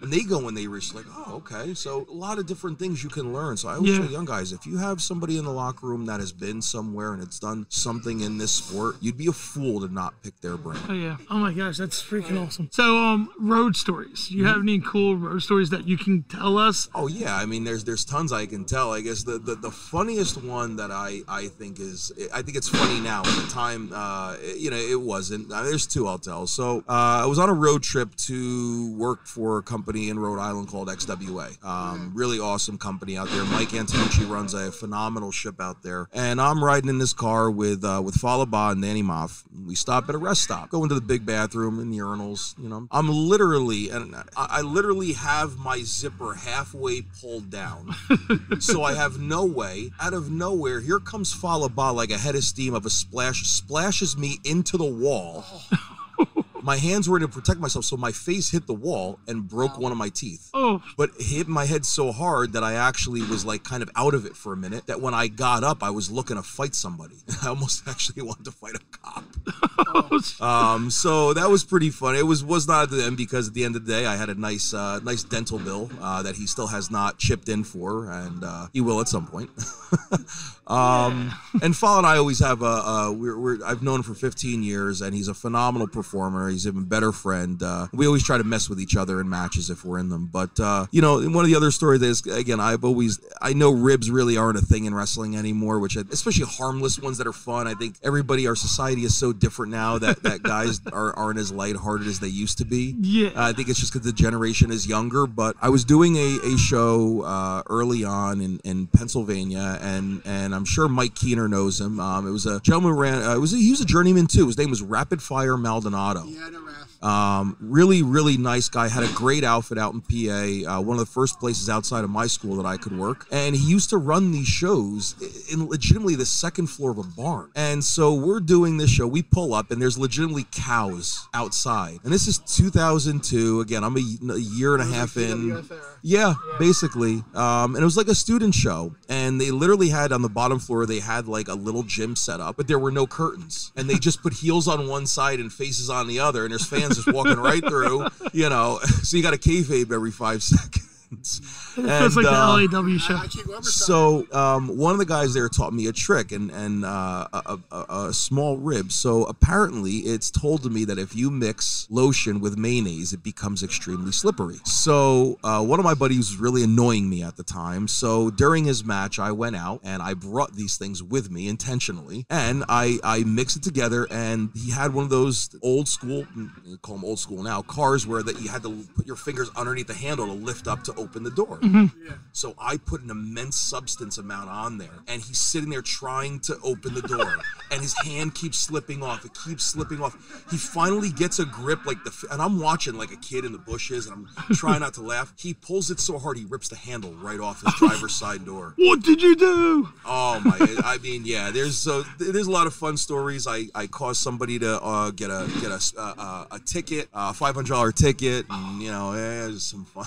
And they go and they reach like, oh, okay. So a lot of different things you can learn. So I always yeah. tell young guys, if you have somebody in the locker room that has been somewhere and it's done something in this sport, you'd be a fool to not pick their brain. Oh yeah. Oh my gosh, that's freaking awesome. So um, road stories. You mm-hmm. have any cool road stories that you can tell us? Oh yeah, I mean, there's there's tons I can tell. I guess the the, the funniest one that I I think is I think it's funny now. At the time, uh, you know, it wasn't. I mean, there's two I'll tell. So uh, I was on a road trip to work for a company in Rhode Island called X W A. Um, really awesome company out there. Mike Antonucci runs a phenomenal ship out there. And I'm riding in this car with uh, with Falaba and Danny Maff. We stop at a rest stop, go into the big bathroom and the urinals. You know, I'm literally and I, I literally have my zipper half. Halfway pulled down, so I have no way. Out of nowhere, here comes Falaba like a head of steam of a splash, splashes me into the wall. My hands were to protect myself, so my face hit the wall and broke wow. one of my teeth. Oh. But it hit my head so hard that I actually was like kind of out of it for a minute, that when I got up, I was looking to fight somebody. I almost actually wanted to fight a cop. Oh. Um, so that was pretty fun. It was was not at the end, because at the end of the day, I had a nice uh, nice dental bill uh, that he still has not chipped in for, and uh, he will at some point. um, yeah. And Fal and I always have a, a we're, we're, I've known him for fifteen years, and he's a phenomenal performer. He's even better friend. Uh, we always try to mess with each other in matches if we're in them. But, uh, you know, one of the other stories is, again, I've always, I know ribs really aren't a thing in wrestling anymore, which I, especially harmless ones that are fun. I think everybody, our society is so different now that, that guys are, aren't as lighthearted as they used to be. Yeah. Uh, I think it's just because the generation is younger. But I was doing a, a show uh, early on in, in Pennsylvania, and, and I'm sure Mike Kehner knows him. Um, it was a gentleman who ran, uh, it was a, he was a journeyman too. His name was Rapid Fire Maldonado. Yeah, I know Raph. Um, really, really nice guy. Had a great outfit out in P A, uh, one of the first places outside of my school that I could work. And he used to run these shows in legitimately the second floor of a barn. And so we're doing this show. We pull up, and there's legitimately cows outside. And this is two thousand two. Again, I'm a, a year and a half in. Yeah, yeah, basically. Um, and it was like a student show. And they literally had on the bottom floor, they had like a little gym set up, but there were no curtains. And they just put heels on one side and faces on the other. And there's fans just walking right through, you know, so you got a kayfabe every five seconds. And, it's like uh, the L A W show. So um, one of the guys there taught me a trick, and, and uh, a, a, a small rib. So apparently it's told to me that if you mix lotion with mayonnaise, it becomes extremely slippery. So uh, one of my buddies was really annoying me at the time. So during his match, I went out and I brought these things with me intentionally, and I, I mixed it together. And he had one of those old school, call them old school now, cars where that you had to put your fingers underneath the handle to lift up to open the door. Mm-hmm. Yeah. So I put an immense substance amount on there, and he's sitting there trying to open the door, and his hand keeps slipping off. It keeps slipping off. He finally gets a grip, like the, and I'm watching like a kid in the bushes, and I'm trying not to laugh. He pulls it so hard, he rips the handle right off his driver's side door. What did you do? Oh my, I mean, yeah, there's uh, there's a lot of fun stories. I, I caused somebody to uh, get a get a, uh, a ticket, a five hundred dollar ticket, and you know, yeah, it was some fun.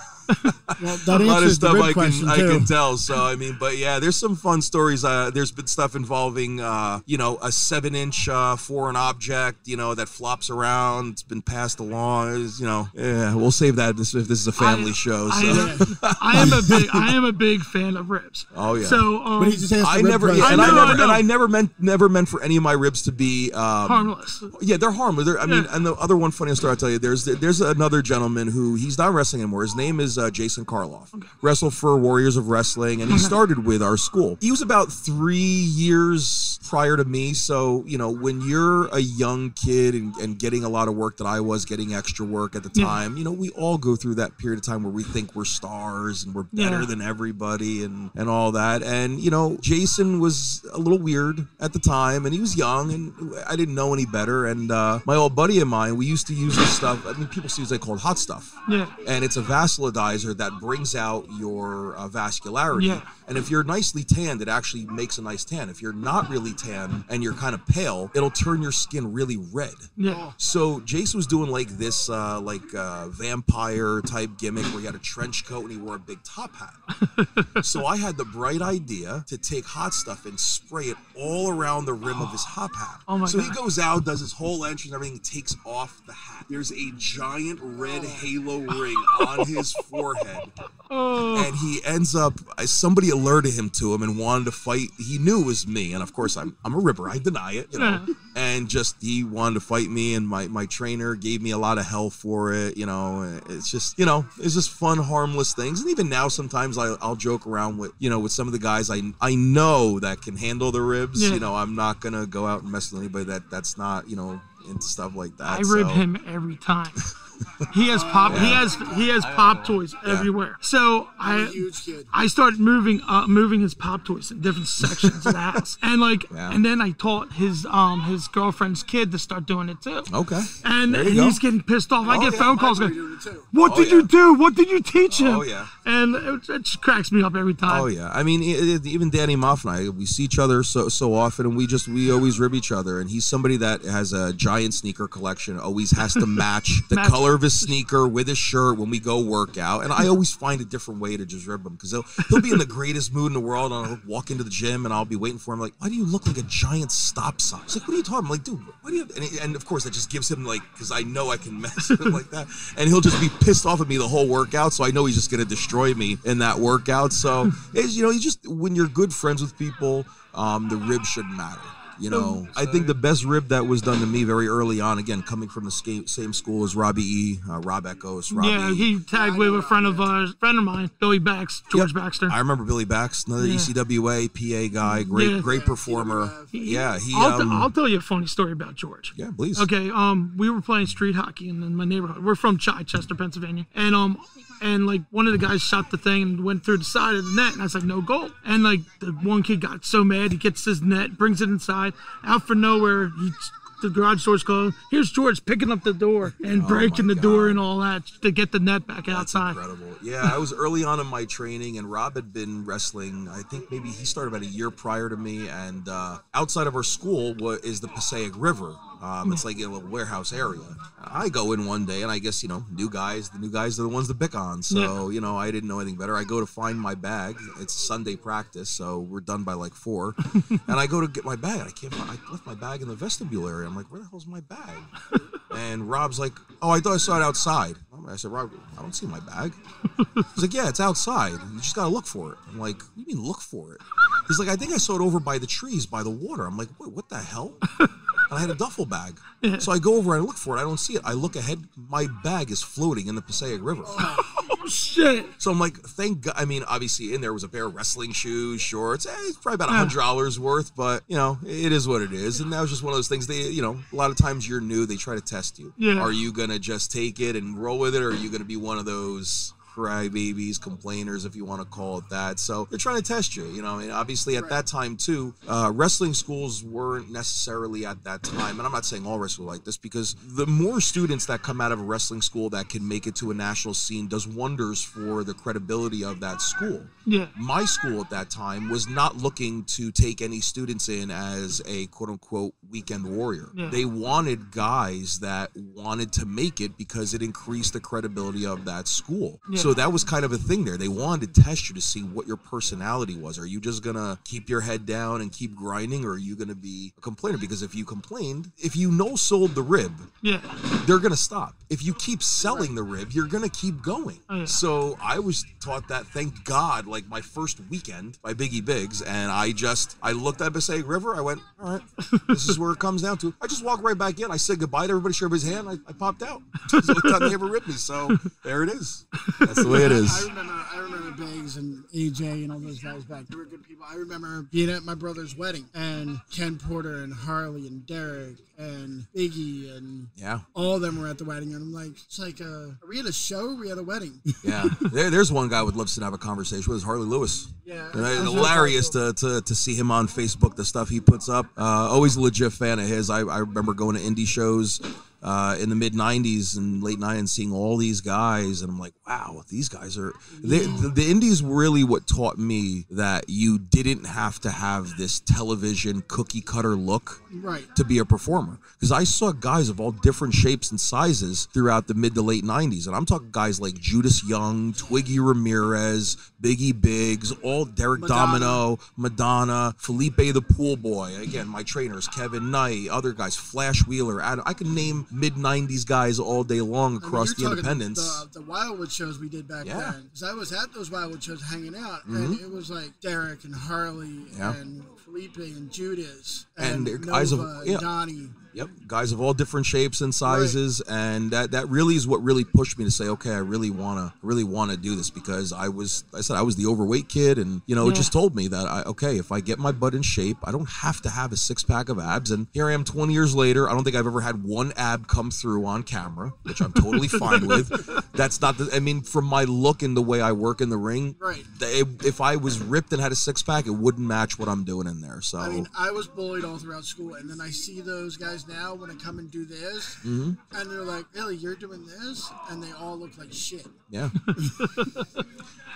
Well, that a lot of stuff I can, I can tell. So, I mean, but yeah, there's some fun stories. Uh, there's been stuff involving, uh, you know, a seven inch uh, foreign object, you know, that flops around. It's been passed along. It's, you know, yeah, we'll save that if this is a family I, show. So. I, I, am a big, I am a big fan of ribs. Oh, yeah. So, um, but he just has I never, yeah, and I, know, I never, I know. and I never meant, never meant for any of my ribs to be um, harmless. Yeah, they're harmless. They're, I yeah. mean, and the other one funny story I'll tell you, there's, there's another gentleman who he's not wrestling anymore. His name is uh, Jason Karloff, okay. Wrestled for Warriors of Wrestling, and he started with our school. He was about three years prior to me, so, you know, when you're a young kid and, and getting a lot of work that I was, getting extra work at the time, yeah. you know, we all go through that period of time where we think we're stars and we're better yeah. than everybody and, and all that, and, you know, Jason was a little weird at the time, and he was young, and I didn't know any better, and uh, my old buddy of mine, we used to use this stuff, I mean, people see what they call hot stuff, yeah. and it's a vasodizer that brings out your uh, vascularity. Yeah. And if you're nicely tanned, it actually makes a nice tan. If you're not really tan and you're kind of pale, it'll turn your skin really red. Yeah. So Jason was doing like this uh, like uh, vampire type gimmick where he had a trench coat and he wore a big top hat. So I had the bright idea to take hot stuff and spray it all around the rim oh. of his hop hat. Oh my so God. He goes out, does his whole entrance and everything, takes off the hat. There's a giant red oh. halo ring on his forehead. Oh. And he ends up, somebody alerted him to him and wanted to fight. He knew it was me. And of course, I'm, I'm a ribber. I deny it, you know. Yeah. And just, he wanted to fight me. And my, my trainer gave me a lot of hell for it, you know. It's just, you know, it's just fun, harmless things. And even now, sometimes I, I'll joke around with, you know, with some of the guys I I know that can handle the ribs. Yeah. You know, I'm not going to go out and mess with anybody that that's not, you know, into stuff like that. I rib so. him every time. He has pop. Yeah. He has he has pop toys yeah. everywhere. So I I started moving uh, moving his pop toys in different sections of the house, and like yeah. and then I taught his um his girlfriend's kid to start doing it too. Okay. And, and he's getting pissed off. Oh, I get yeah, phone calls going, "What oh, did yeah. you do? What did you teach him?" Oh yeah. And it, it just cracks me up every time. Oh yeah. I mean, it, it, even Danny Maff and I, we see each other so so often, and we just we always rib each other. And he's somebody that has a giant sneaker collection. Always has to match the match. color of his sneaker with his shirt when we go work out, and I always find a different way to just rib him, because he'll, he'll be in the greatest mood in the world, and I'll walk into the gym and I'll be waiting for him like, "Why do you look like a giant stop sign?" It's like, "What are you talking about?" I'm like, "Dude, why do you have?" And, he, and of course that just gives him like, because I know I can mess with him like that, and he'll just be pissed off at me the whole workout, so I know he's just going to destroy me in that workout. So it's, you know, you just, when you're good friends with people, um, the rib shouldn't matter. You know, I think the best rib that was done to me very early on, again, coming from the same school as Robbie E, uh, Rob Echoes. Robbie yeah, he tagged with a friend of ours, friend of mine, Billy Bax, George yep. Baxter. I remember Billy Bax, another yeah. E C W A, P A guy, great, yeah. great performer. He, yeah, he. I'll, um, I'll tell you a funny story about George. Yeah, please. Okay, um, we were playing street hockey in my neighborhood. We're from Chichester, Pennsylvania, and um. And, like, one of the guys shot the thing and went through the side of the net. And I was like, "No goal." And, like, the one kid got so mad. He gets his net, brings it inside. Out from nowhere, he, the garage door's closed. Here's George picking up the door and oh breaking the God. door and all that to get the net back That's outside. Incredible. Yeah, I was early on in my training, and Rob had been wrestling. I think maybe he started about a year prior to me. And uh, outside of our school is the Passaic River. Um, it's like in a little warehouse area. I go in one day, and I guess, you know, new guys, the new guys are the ones to pick on. So, yeah. you know, I didn't know anything better. I go to find my bag. It's Sunday practice, so we're done by like four. And I go to get my bag, and I can't find, I left my bag in the vestibule area. I'm like, "Where the hell's my bag?" And Rob's like, "Oh, I thought I saw it outside." I said, "Rob, I don't see my bag." He's like, "Yeah, it's outside. You just got to look for it." I'm like, "What do you mean look for it?" He's like, "I think I saw it over by the trees, by the water." I'm like, "Wait, what the hell?" And I had a duffel bag. Yeah. So I go over and I look for it. I don't see it. I look ahead. My bag is floating in the Passaic River. Oh, shit. So I'm like, thank God. I mean, obviously, in there was a pair of wrestling shoes, shorts. Eh, it's probably about a hundred dollars yeah. worth, but, you know, it is what it is. And that was just one of those things. They, you know, a lot of times you're new. They try to test you. Yeah. Are you going to just take it and roll with it, or are you going to be one of those crybabies, complainers, if you want to call it that? So they're trying to test you, you know. And obviously at right. that time too, uh, wrestling schools weren't necessarily at that time. And I'm not saying all wrestlers like this, because the more students that come out of a wrestling school that can make it to a national scene does wonders for the credibility of that school. Yeah. My school at that time was not looking to take any students in as a quote unquote weekend warrior. Yeah. They wanted guys that wanted to make it because it increased the credibility of that school. Yeah. So So that was kind of a thing there. They wanted to test you to see what your personality was. Are you just going to keep your head down and keep grinding, or are you going to be a complainer? Because if you complained, if you no-sold the rib, yeah. they're going to stop. If you keep selling the rib, you're going to keep going. Oh, yeah. So I was taught that, thank God, like my first weekend by Biggie Biggs, and I just, I looked at Passaic River, I went, all right, this is where it comes down to. I just walked right back in. I said goodbye to everybody, shook his hand, I, I popped out. It's the only time they ever ripped me, so there it is. That's the way it is. I remember, I remember Biggs and A J and all those guys back. They were good people. I remember being at my brother's wedding, and Ken Porter and Harley and Derek and Biggie and yeah. all of them were at the wedding. And I'm like, it's like, a, are we at a show? Or are we at a wedding? Yeah. there, there's one guy I would love to have a conversation with, Harley Lewis. Yeah. And it's hilarious to, to, to see him on Facebook, the stuff he puts up. Uh, always a legit fan of his. I, I remember going to indie shows Uh, in the mid nineties and late nineties and seeing all these guys, and I'm like, wow, these guys are they, the, the indies really what taught me that you didn't have to have this television cookie cutter look right. to be a performer, because I saw guys of all different shapes and sizes throughout the mid to late nineties, and I'm talking guys like Judas Young, Twiggy Ramirez, Biggie Biggs, all Derek Madonna. Domino, Madonna, Felipe the Pool Boy, again my trainers, Kevin Knight, other guys, Flash Wheeler, Adam, I can name mid nineties guys all day long across the independents. The, the Wildwood shows we did back yeah. then. Because I was at those Wildwood shows hanging out, mm-hmm. and it was like Derek and Harley yeah. and Felipe and Judas and, and Nova, guys of, yeah. and Donnie. Yep, guys of all different shapes and sizes, right. and that that really is what really pushed me to say, okay, I really wanna really wanna do this, because I was, I said I was the overweight kid, and you know yeah. it just told me that I okay, if I get my butt in shape, I don't have to have a six pack of abs. And here I am, twenty years later, I don't think I've ever had one ab come through on camera, which I'm totally fine with. That's not the, I mean, from my look and the way I work in the ring, right? They, if I was ripped and had a six pack, it wouldn't match what I'm doing in there. So I mean, I was bullied all throughout school, and then I see those guys now when I come and do this, mm-hmm. and they're like, "Really, you're doing this?" And they all look like shit. Yeah.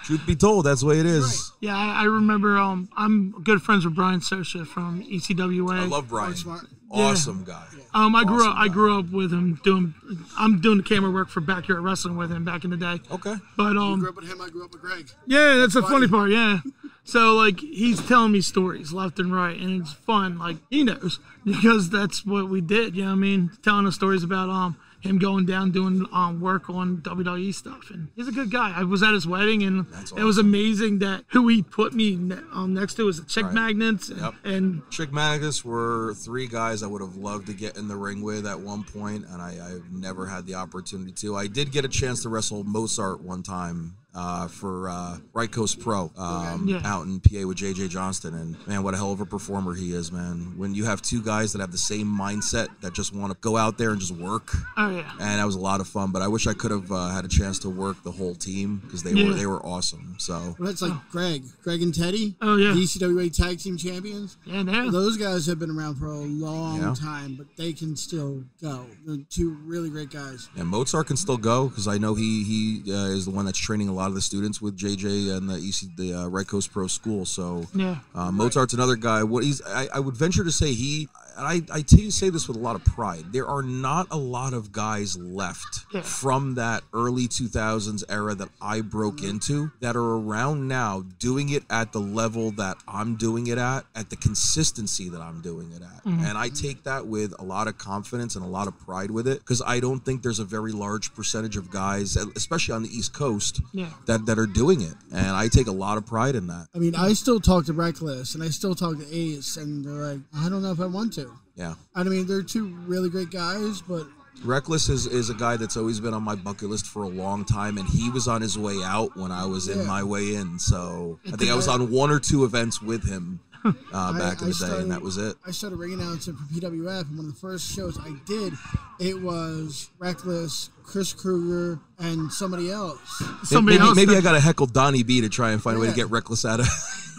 Truth be told, that's the way it is. Right. Yeah, I, I remember. Um, I'm good friends with Brian Sosha from E C W A. I love Brian. Smart. Awesome yeah. guy. Yeah. Um, I grew awesome up. Guy. I grew up with him doing. I'm doing the camera work for Backyard Wrestling with him back in the day. Okay. But um, you grew up with him. I grew up with Greg. Yeah, that's, that's the funny part. Yeah. So, like, he's telling me stories left and right, and it's fun. Like, he knows, because that's what we did, you know what I mean? Telling us stories about um him going down, doing um work on W W E stuff. And he's a good guy. I was at his wedding, and awesome. It was amazing that who he put me ne um, next to was the Chick right. Magnets. And, yep. and Chick Magnets were three guys I would have loved to get in the ring with at one point, and I, I've never had the opportunity to. I did get a chance to wrestle Mozart one time. Uh, for uh, Right Coast Pro um, yeah. out in P A with J J Johnston. And, man, what a hell of a performer he is, man. When you have two guys that have the same mindset that just want to go out there and just work. Oh, yeah. And that was a lot of fun. But I wish I could have uh, had a chance to work the whole team, because they, yeah. were, they were awesome. So. Well, that's like oh. Greg. Greg and Teddy. Oh, yeah. The E C W A Tag Team Champions. Yeah, they have. Those guys have been around for a long yeah. time, but they can still go. They're two really great guys. And Mozart can still go, because I know he, he uh, is the one that's training a lot. A lot of the students with J J and the E C, the uh, Right Coast Pro School. So yeah. uh, Mozart's right. another guy. What he's, I, I would venture to say he, and I, I tell you, say this with a lot of pride. There are not a lot of guys left yeah. from that early two thousands era that I broke mm-hmm. into that are around now doing it at the level that I'm doing it at, at the consistency that I'm doing it at. Mm-hmm. And I take that with a lot of confidence and a lot of pride with it, because I don't think there's a very large percentage of guys, especially on the East Coast, yeah. that that are doing it, and I take a lot of pride in that. I mean, I still talk to Reckless, and I still talk to Ace, and they're like, I don't know if I want to. Yeah. I mean, they're two really great guys, but... Reckless is, is a guy that's always been on my bucket list for a long time, and he was on his way out when I was yeah. in my way in, so I think I was on one or two events with him. Uh, back I, in the I day, started, and that was it. I started ring announcing for P W F, and one of the first shows I did, it was Reckless, Chris Krueger, and somebody else. Somebody maybe, else. Maybe I got to heckle Donnie B to try and find yeah. a way to get Reckless out of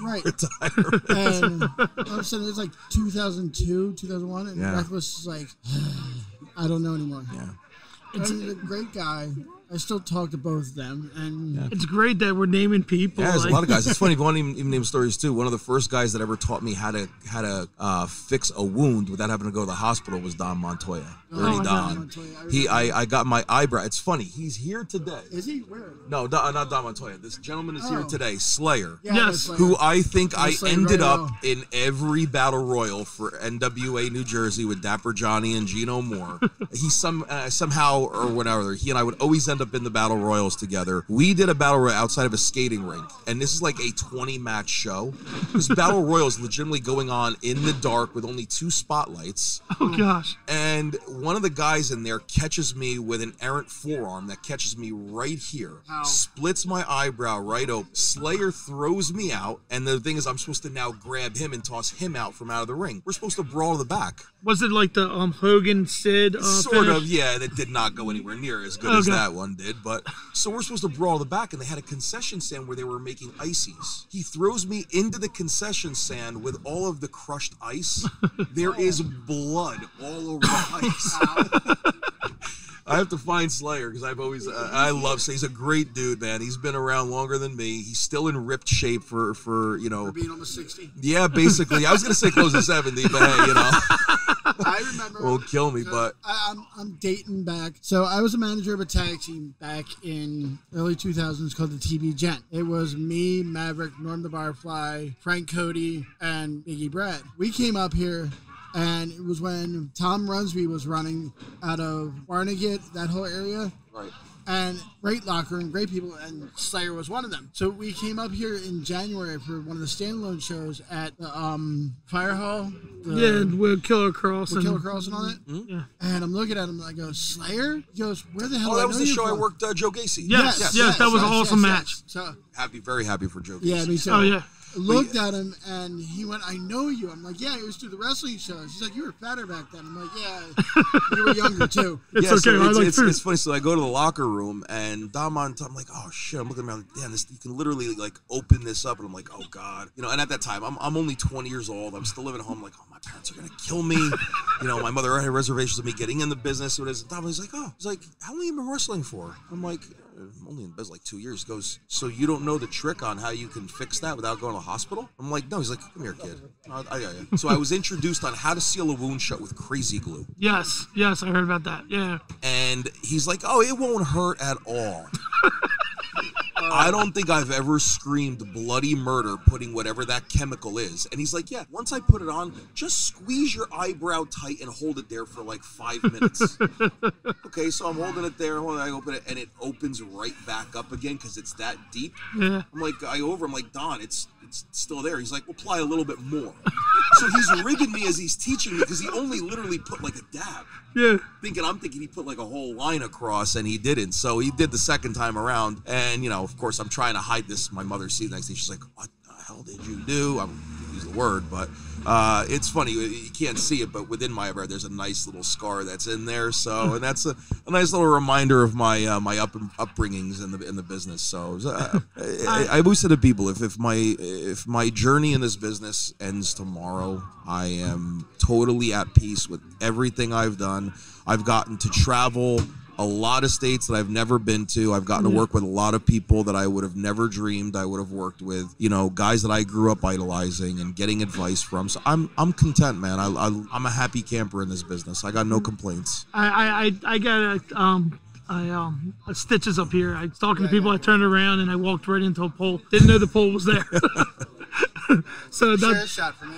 right. retirement. And all of a sudden, it's like two thousand two, two thousand one, and yeah. Reckless is like, I don't know anymore. Yeah. It's and a great guy. I still talk to both of them, and yeah. it's great that we're naming people. Yeah, there's like. a lot of guys. It's funny. If you want to even name stories too. One of the first guys that ever taught me how to how to uh, fix a wound without having to go to the hospital was Don Montoya. Ernie oh, Don. Montoya. I he, I, I got my eyebrow. It's funny. He's here today. Is he? Where? No, Don, not Don Montoya. This gentleman is oh. here today. Slayer. Yeah, yes. Slayer. Who I think I Slayer ended right up now. in every battle royal for N W A New Jersey with Dapper Johnny and Gino Moore. he some uh, somehow or whatever. He and I would always end up in the battle royals together. We did a battle royal outside of a skating rink, and this is like a twenty match show. This battle royal is legitimately going on in the dark with only two spotlights. Oh gosh. And one of the guys in there catches me with an errant forearm that catches me right here. Ow. Splits my eyebrow right open. Slayer throws me out, and the thing is I'm supposed to now grab him and toss him out from out of the ring. We're supposed to brawl to the back. Was it like the um, Hogan-Sid? Uh, sort finish? of, yeah. That did not go anywhere near as good okay. as that one did. But so we're supposed to brawl the back, and they had a concession stand where they were making ices. He throws me into the concession stand with all of the crushed ice. There is blood all over the ice. I have to find Slayer, because I've always, uh, I love Slayer. He's a great dude, man. He's been around longer than me. He's still in ripped shape for, for you know. For being almost sixty. Yeah, basically. I was going to say close to seventy, but hey, you know. I remember. Won't kill me, but. I, I'm, I'm dating back. So I was a manager of a tag team back in early two thousands called the T V Gent. It was me, Maverick, Norm the Barfly, Frank Cody, and Biggie Brad. We came up here. And it was when Tom Runsby was running out of Barnegat, that whole area. Right. and great locker room, great people, and Slayer was one of them. So we came up here in January for one of the standalone shows at the um, Fire Hall. The, yeah, with Killer Cross. With Killer Cross and all that. Mm-hmm. Yeah. And I'm looking at him, I go, Slayer? He goes, where the hell oh, that I was the show from? I worked uh, Joe Gacy. Yes, yes, yes, yes that was yes, an awesome yes, match. Yes. So happy, very happy for Joe Gacy. Yeah, me too. Oh, yeah. Looked at him and he went, I know you. I'm like, yeah, it was through the wrestling shows. He's like, you were fatter back then. I'm like, yeah, you were younger too. It's yeah, okay. So I it's, like it's, it's funny. So I go to the locker room and Dom on top, I'm like, oh shit. I'm looking around, damn, this, you can literally like open this up. And I'm like, oh God. You know, and at that time, I'm, I'm only twenty years old. I'm still living at home. Like, oh, my parents are going to kill me. You know, my mother had reservations of me getting in the business. So it is. Dom was like, oh, he's like, how long have you been wrestling for? I'm like, only in bed like two years. Goes, so you don't know the trick on how you can fix that without going to the hospital? I'm like, no. He's like, come here, kid. I, I, I, I. So I was introduced on how to seal a wound shut with crazy glue. Yes, yes, I heard about that. Yeah. And he's like, oh, it won't hurt at all. I don't think I've ever screamed bloody murder putting whatever that chemical is. And he's like, yeah, once I put it on, just squeeze your eyebrow tight and hold it there for like five minutes. Okay, so I'm holding it there. I open it, and it opens right back up again because it's that deep. Yeah. I'm like, I over, I'm like, Don, it's, it's still there. He's like, well, apply a little bit more. So he's rigging me as he's teaching me because he only literally put like a dab. Yeah. Thinking, I'm thinking he put like a whole line across, and he didn't. So he did the second time around, and, you know, of course, I'm trying to hide this. My mother sees the next thing. She's like, what the hell did you do? I won't use the word, but uh, it's funny. You can't see it, but within my eyebrow, there's a nice little scar that's in there. So, and that's a, a nice little reminder of my uh, my up, upbringings in the in the business. So uh, I, I always say to people, if, if, my, if my journey in this business ends tomorrow, I am totally at peace with everything I've done. I've gotten to travel a lot of states that I've never been to. I've gotten to work with a lot of people that I would have never dreamed I would have worked with, you know, guys that I grew up idolizing and getting advice from. So I'm I'm content, man. I, I, I'm a happy camper in this business. I got no complaints. I I, I got um, I, um, stitches up here. I was talking yeah, to people. I, I turned around and I walked right into a pole. Didn't know the pole was there. So that shot for me.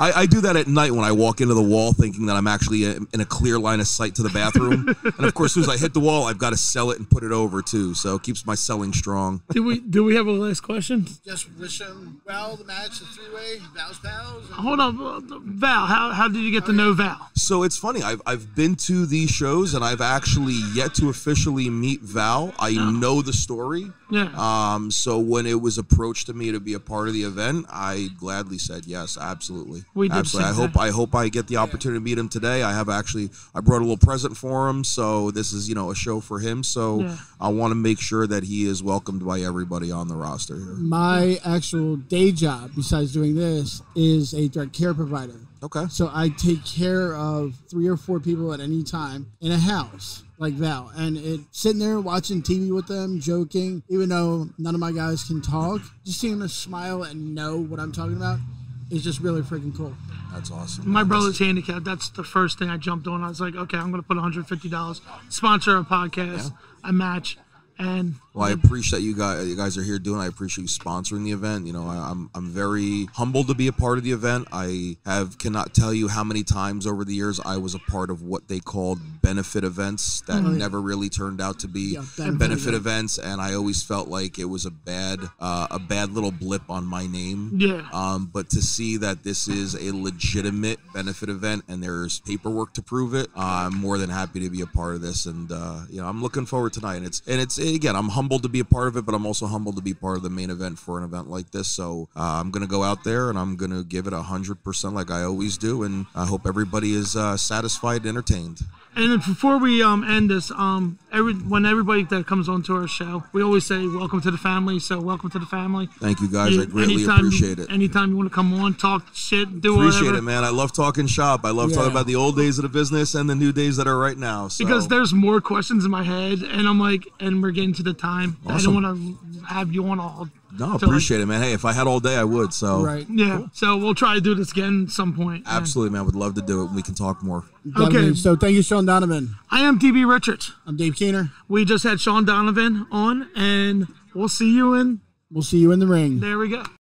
I, I do that at night when I walk into the wall thinking that I'm actually a, in a clear line of sight to the bathroom. And, of course, as soon as I hit the wall, I've got to sell it and put it over, too. So it keeps my selling strong. Do we do we have a last question? Just wish him well, the match, the three-way, Val's pals. And... Hold on. Val, how, how did you get oh, to yeah. know Val? So it's funny. I've, I've been to these shows, and I've actually yet to officially meet Val. I oh. know the story. Yeah. Um. So when it was approached to me to be a part of the event, I gladly said yes, absolutely. We did Absolutely. I hope I hope I get the opportunity to meet him today. I have actually I brought a little present for him, so this is, you know, a show for him. So yeah. I want to make sure that he is welcomed by everybody on the roster here. My actual day job, besides doing this, is a direct care provider. Okay. So I take care of three or four people at any time in a house. Like Val, and it sitting there watching T V with them, joking, even though none of my guys can talk, just seeing them smile and know what I'm talking about. It's just really freaking cool. That's awesome. My brother's handicapped. That's the first thing I jumped on. I was like, okay, I'm going to put one hundred fifty dollars, sponsor a podcast, yeah. a match. And well, I appreciate you guys. You guys are here doing. I appreciate you sponsoring the event. You know, I, I'm I'm very humbled to be a part of the event. I have cannot tell you how many times over the years I was a part of what they called benefit events that oh, yeah. never really turned out to be yeah, benefit, benefit events, and I always felt like it was a bad uh, a bad little blip on my name. Yeah. Um, but to see that this is a legitimate benefit event and there's paperwork to prove it, uh, I'm more than happy to be a part of this, and uh, you know, I'm looking forward tonight. And it's and it's. Again, I'm humbled to be a part of it, but I'm also humbled to be part of the main event for an event like this. So uh, I'm going to go out there, and I'm going to give it one hundred percent like I always do, and I hope everybody is uh, satisfied and entertained. And before we um, end this, um, every, when everybody that comes onto our show, we always say welcome to the family, so welcome to the family. Thank you, guys. You, I greatly anytime, appreciate it. Anytime you want to come on, talk shit, do appreciate whatever. Appreciate it, man. I love talking shop. I love yeah. talking about the old days of the business and the new days that are right now. So. Because there's more questions in my head, and I'm like, and we're getting to the time. Awesome. I don't want to have you on all No, appreciate like, it, man. Hey, if I had all day, I would. So right, yeah. Cool. So we'll try to do this again at some point. Absolutely, man. man. Would love to do it. We can talk more. Definitely. Okay. So thank you, Sean Donovan. I am D B Richards. I'm Dave Kehner. We just had Sean Donovan on, and we'll see you in. We'll see you in the ring. There we go.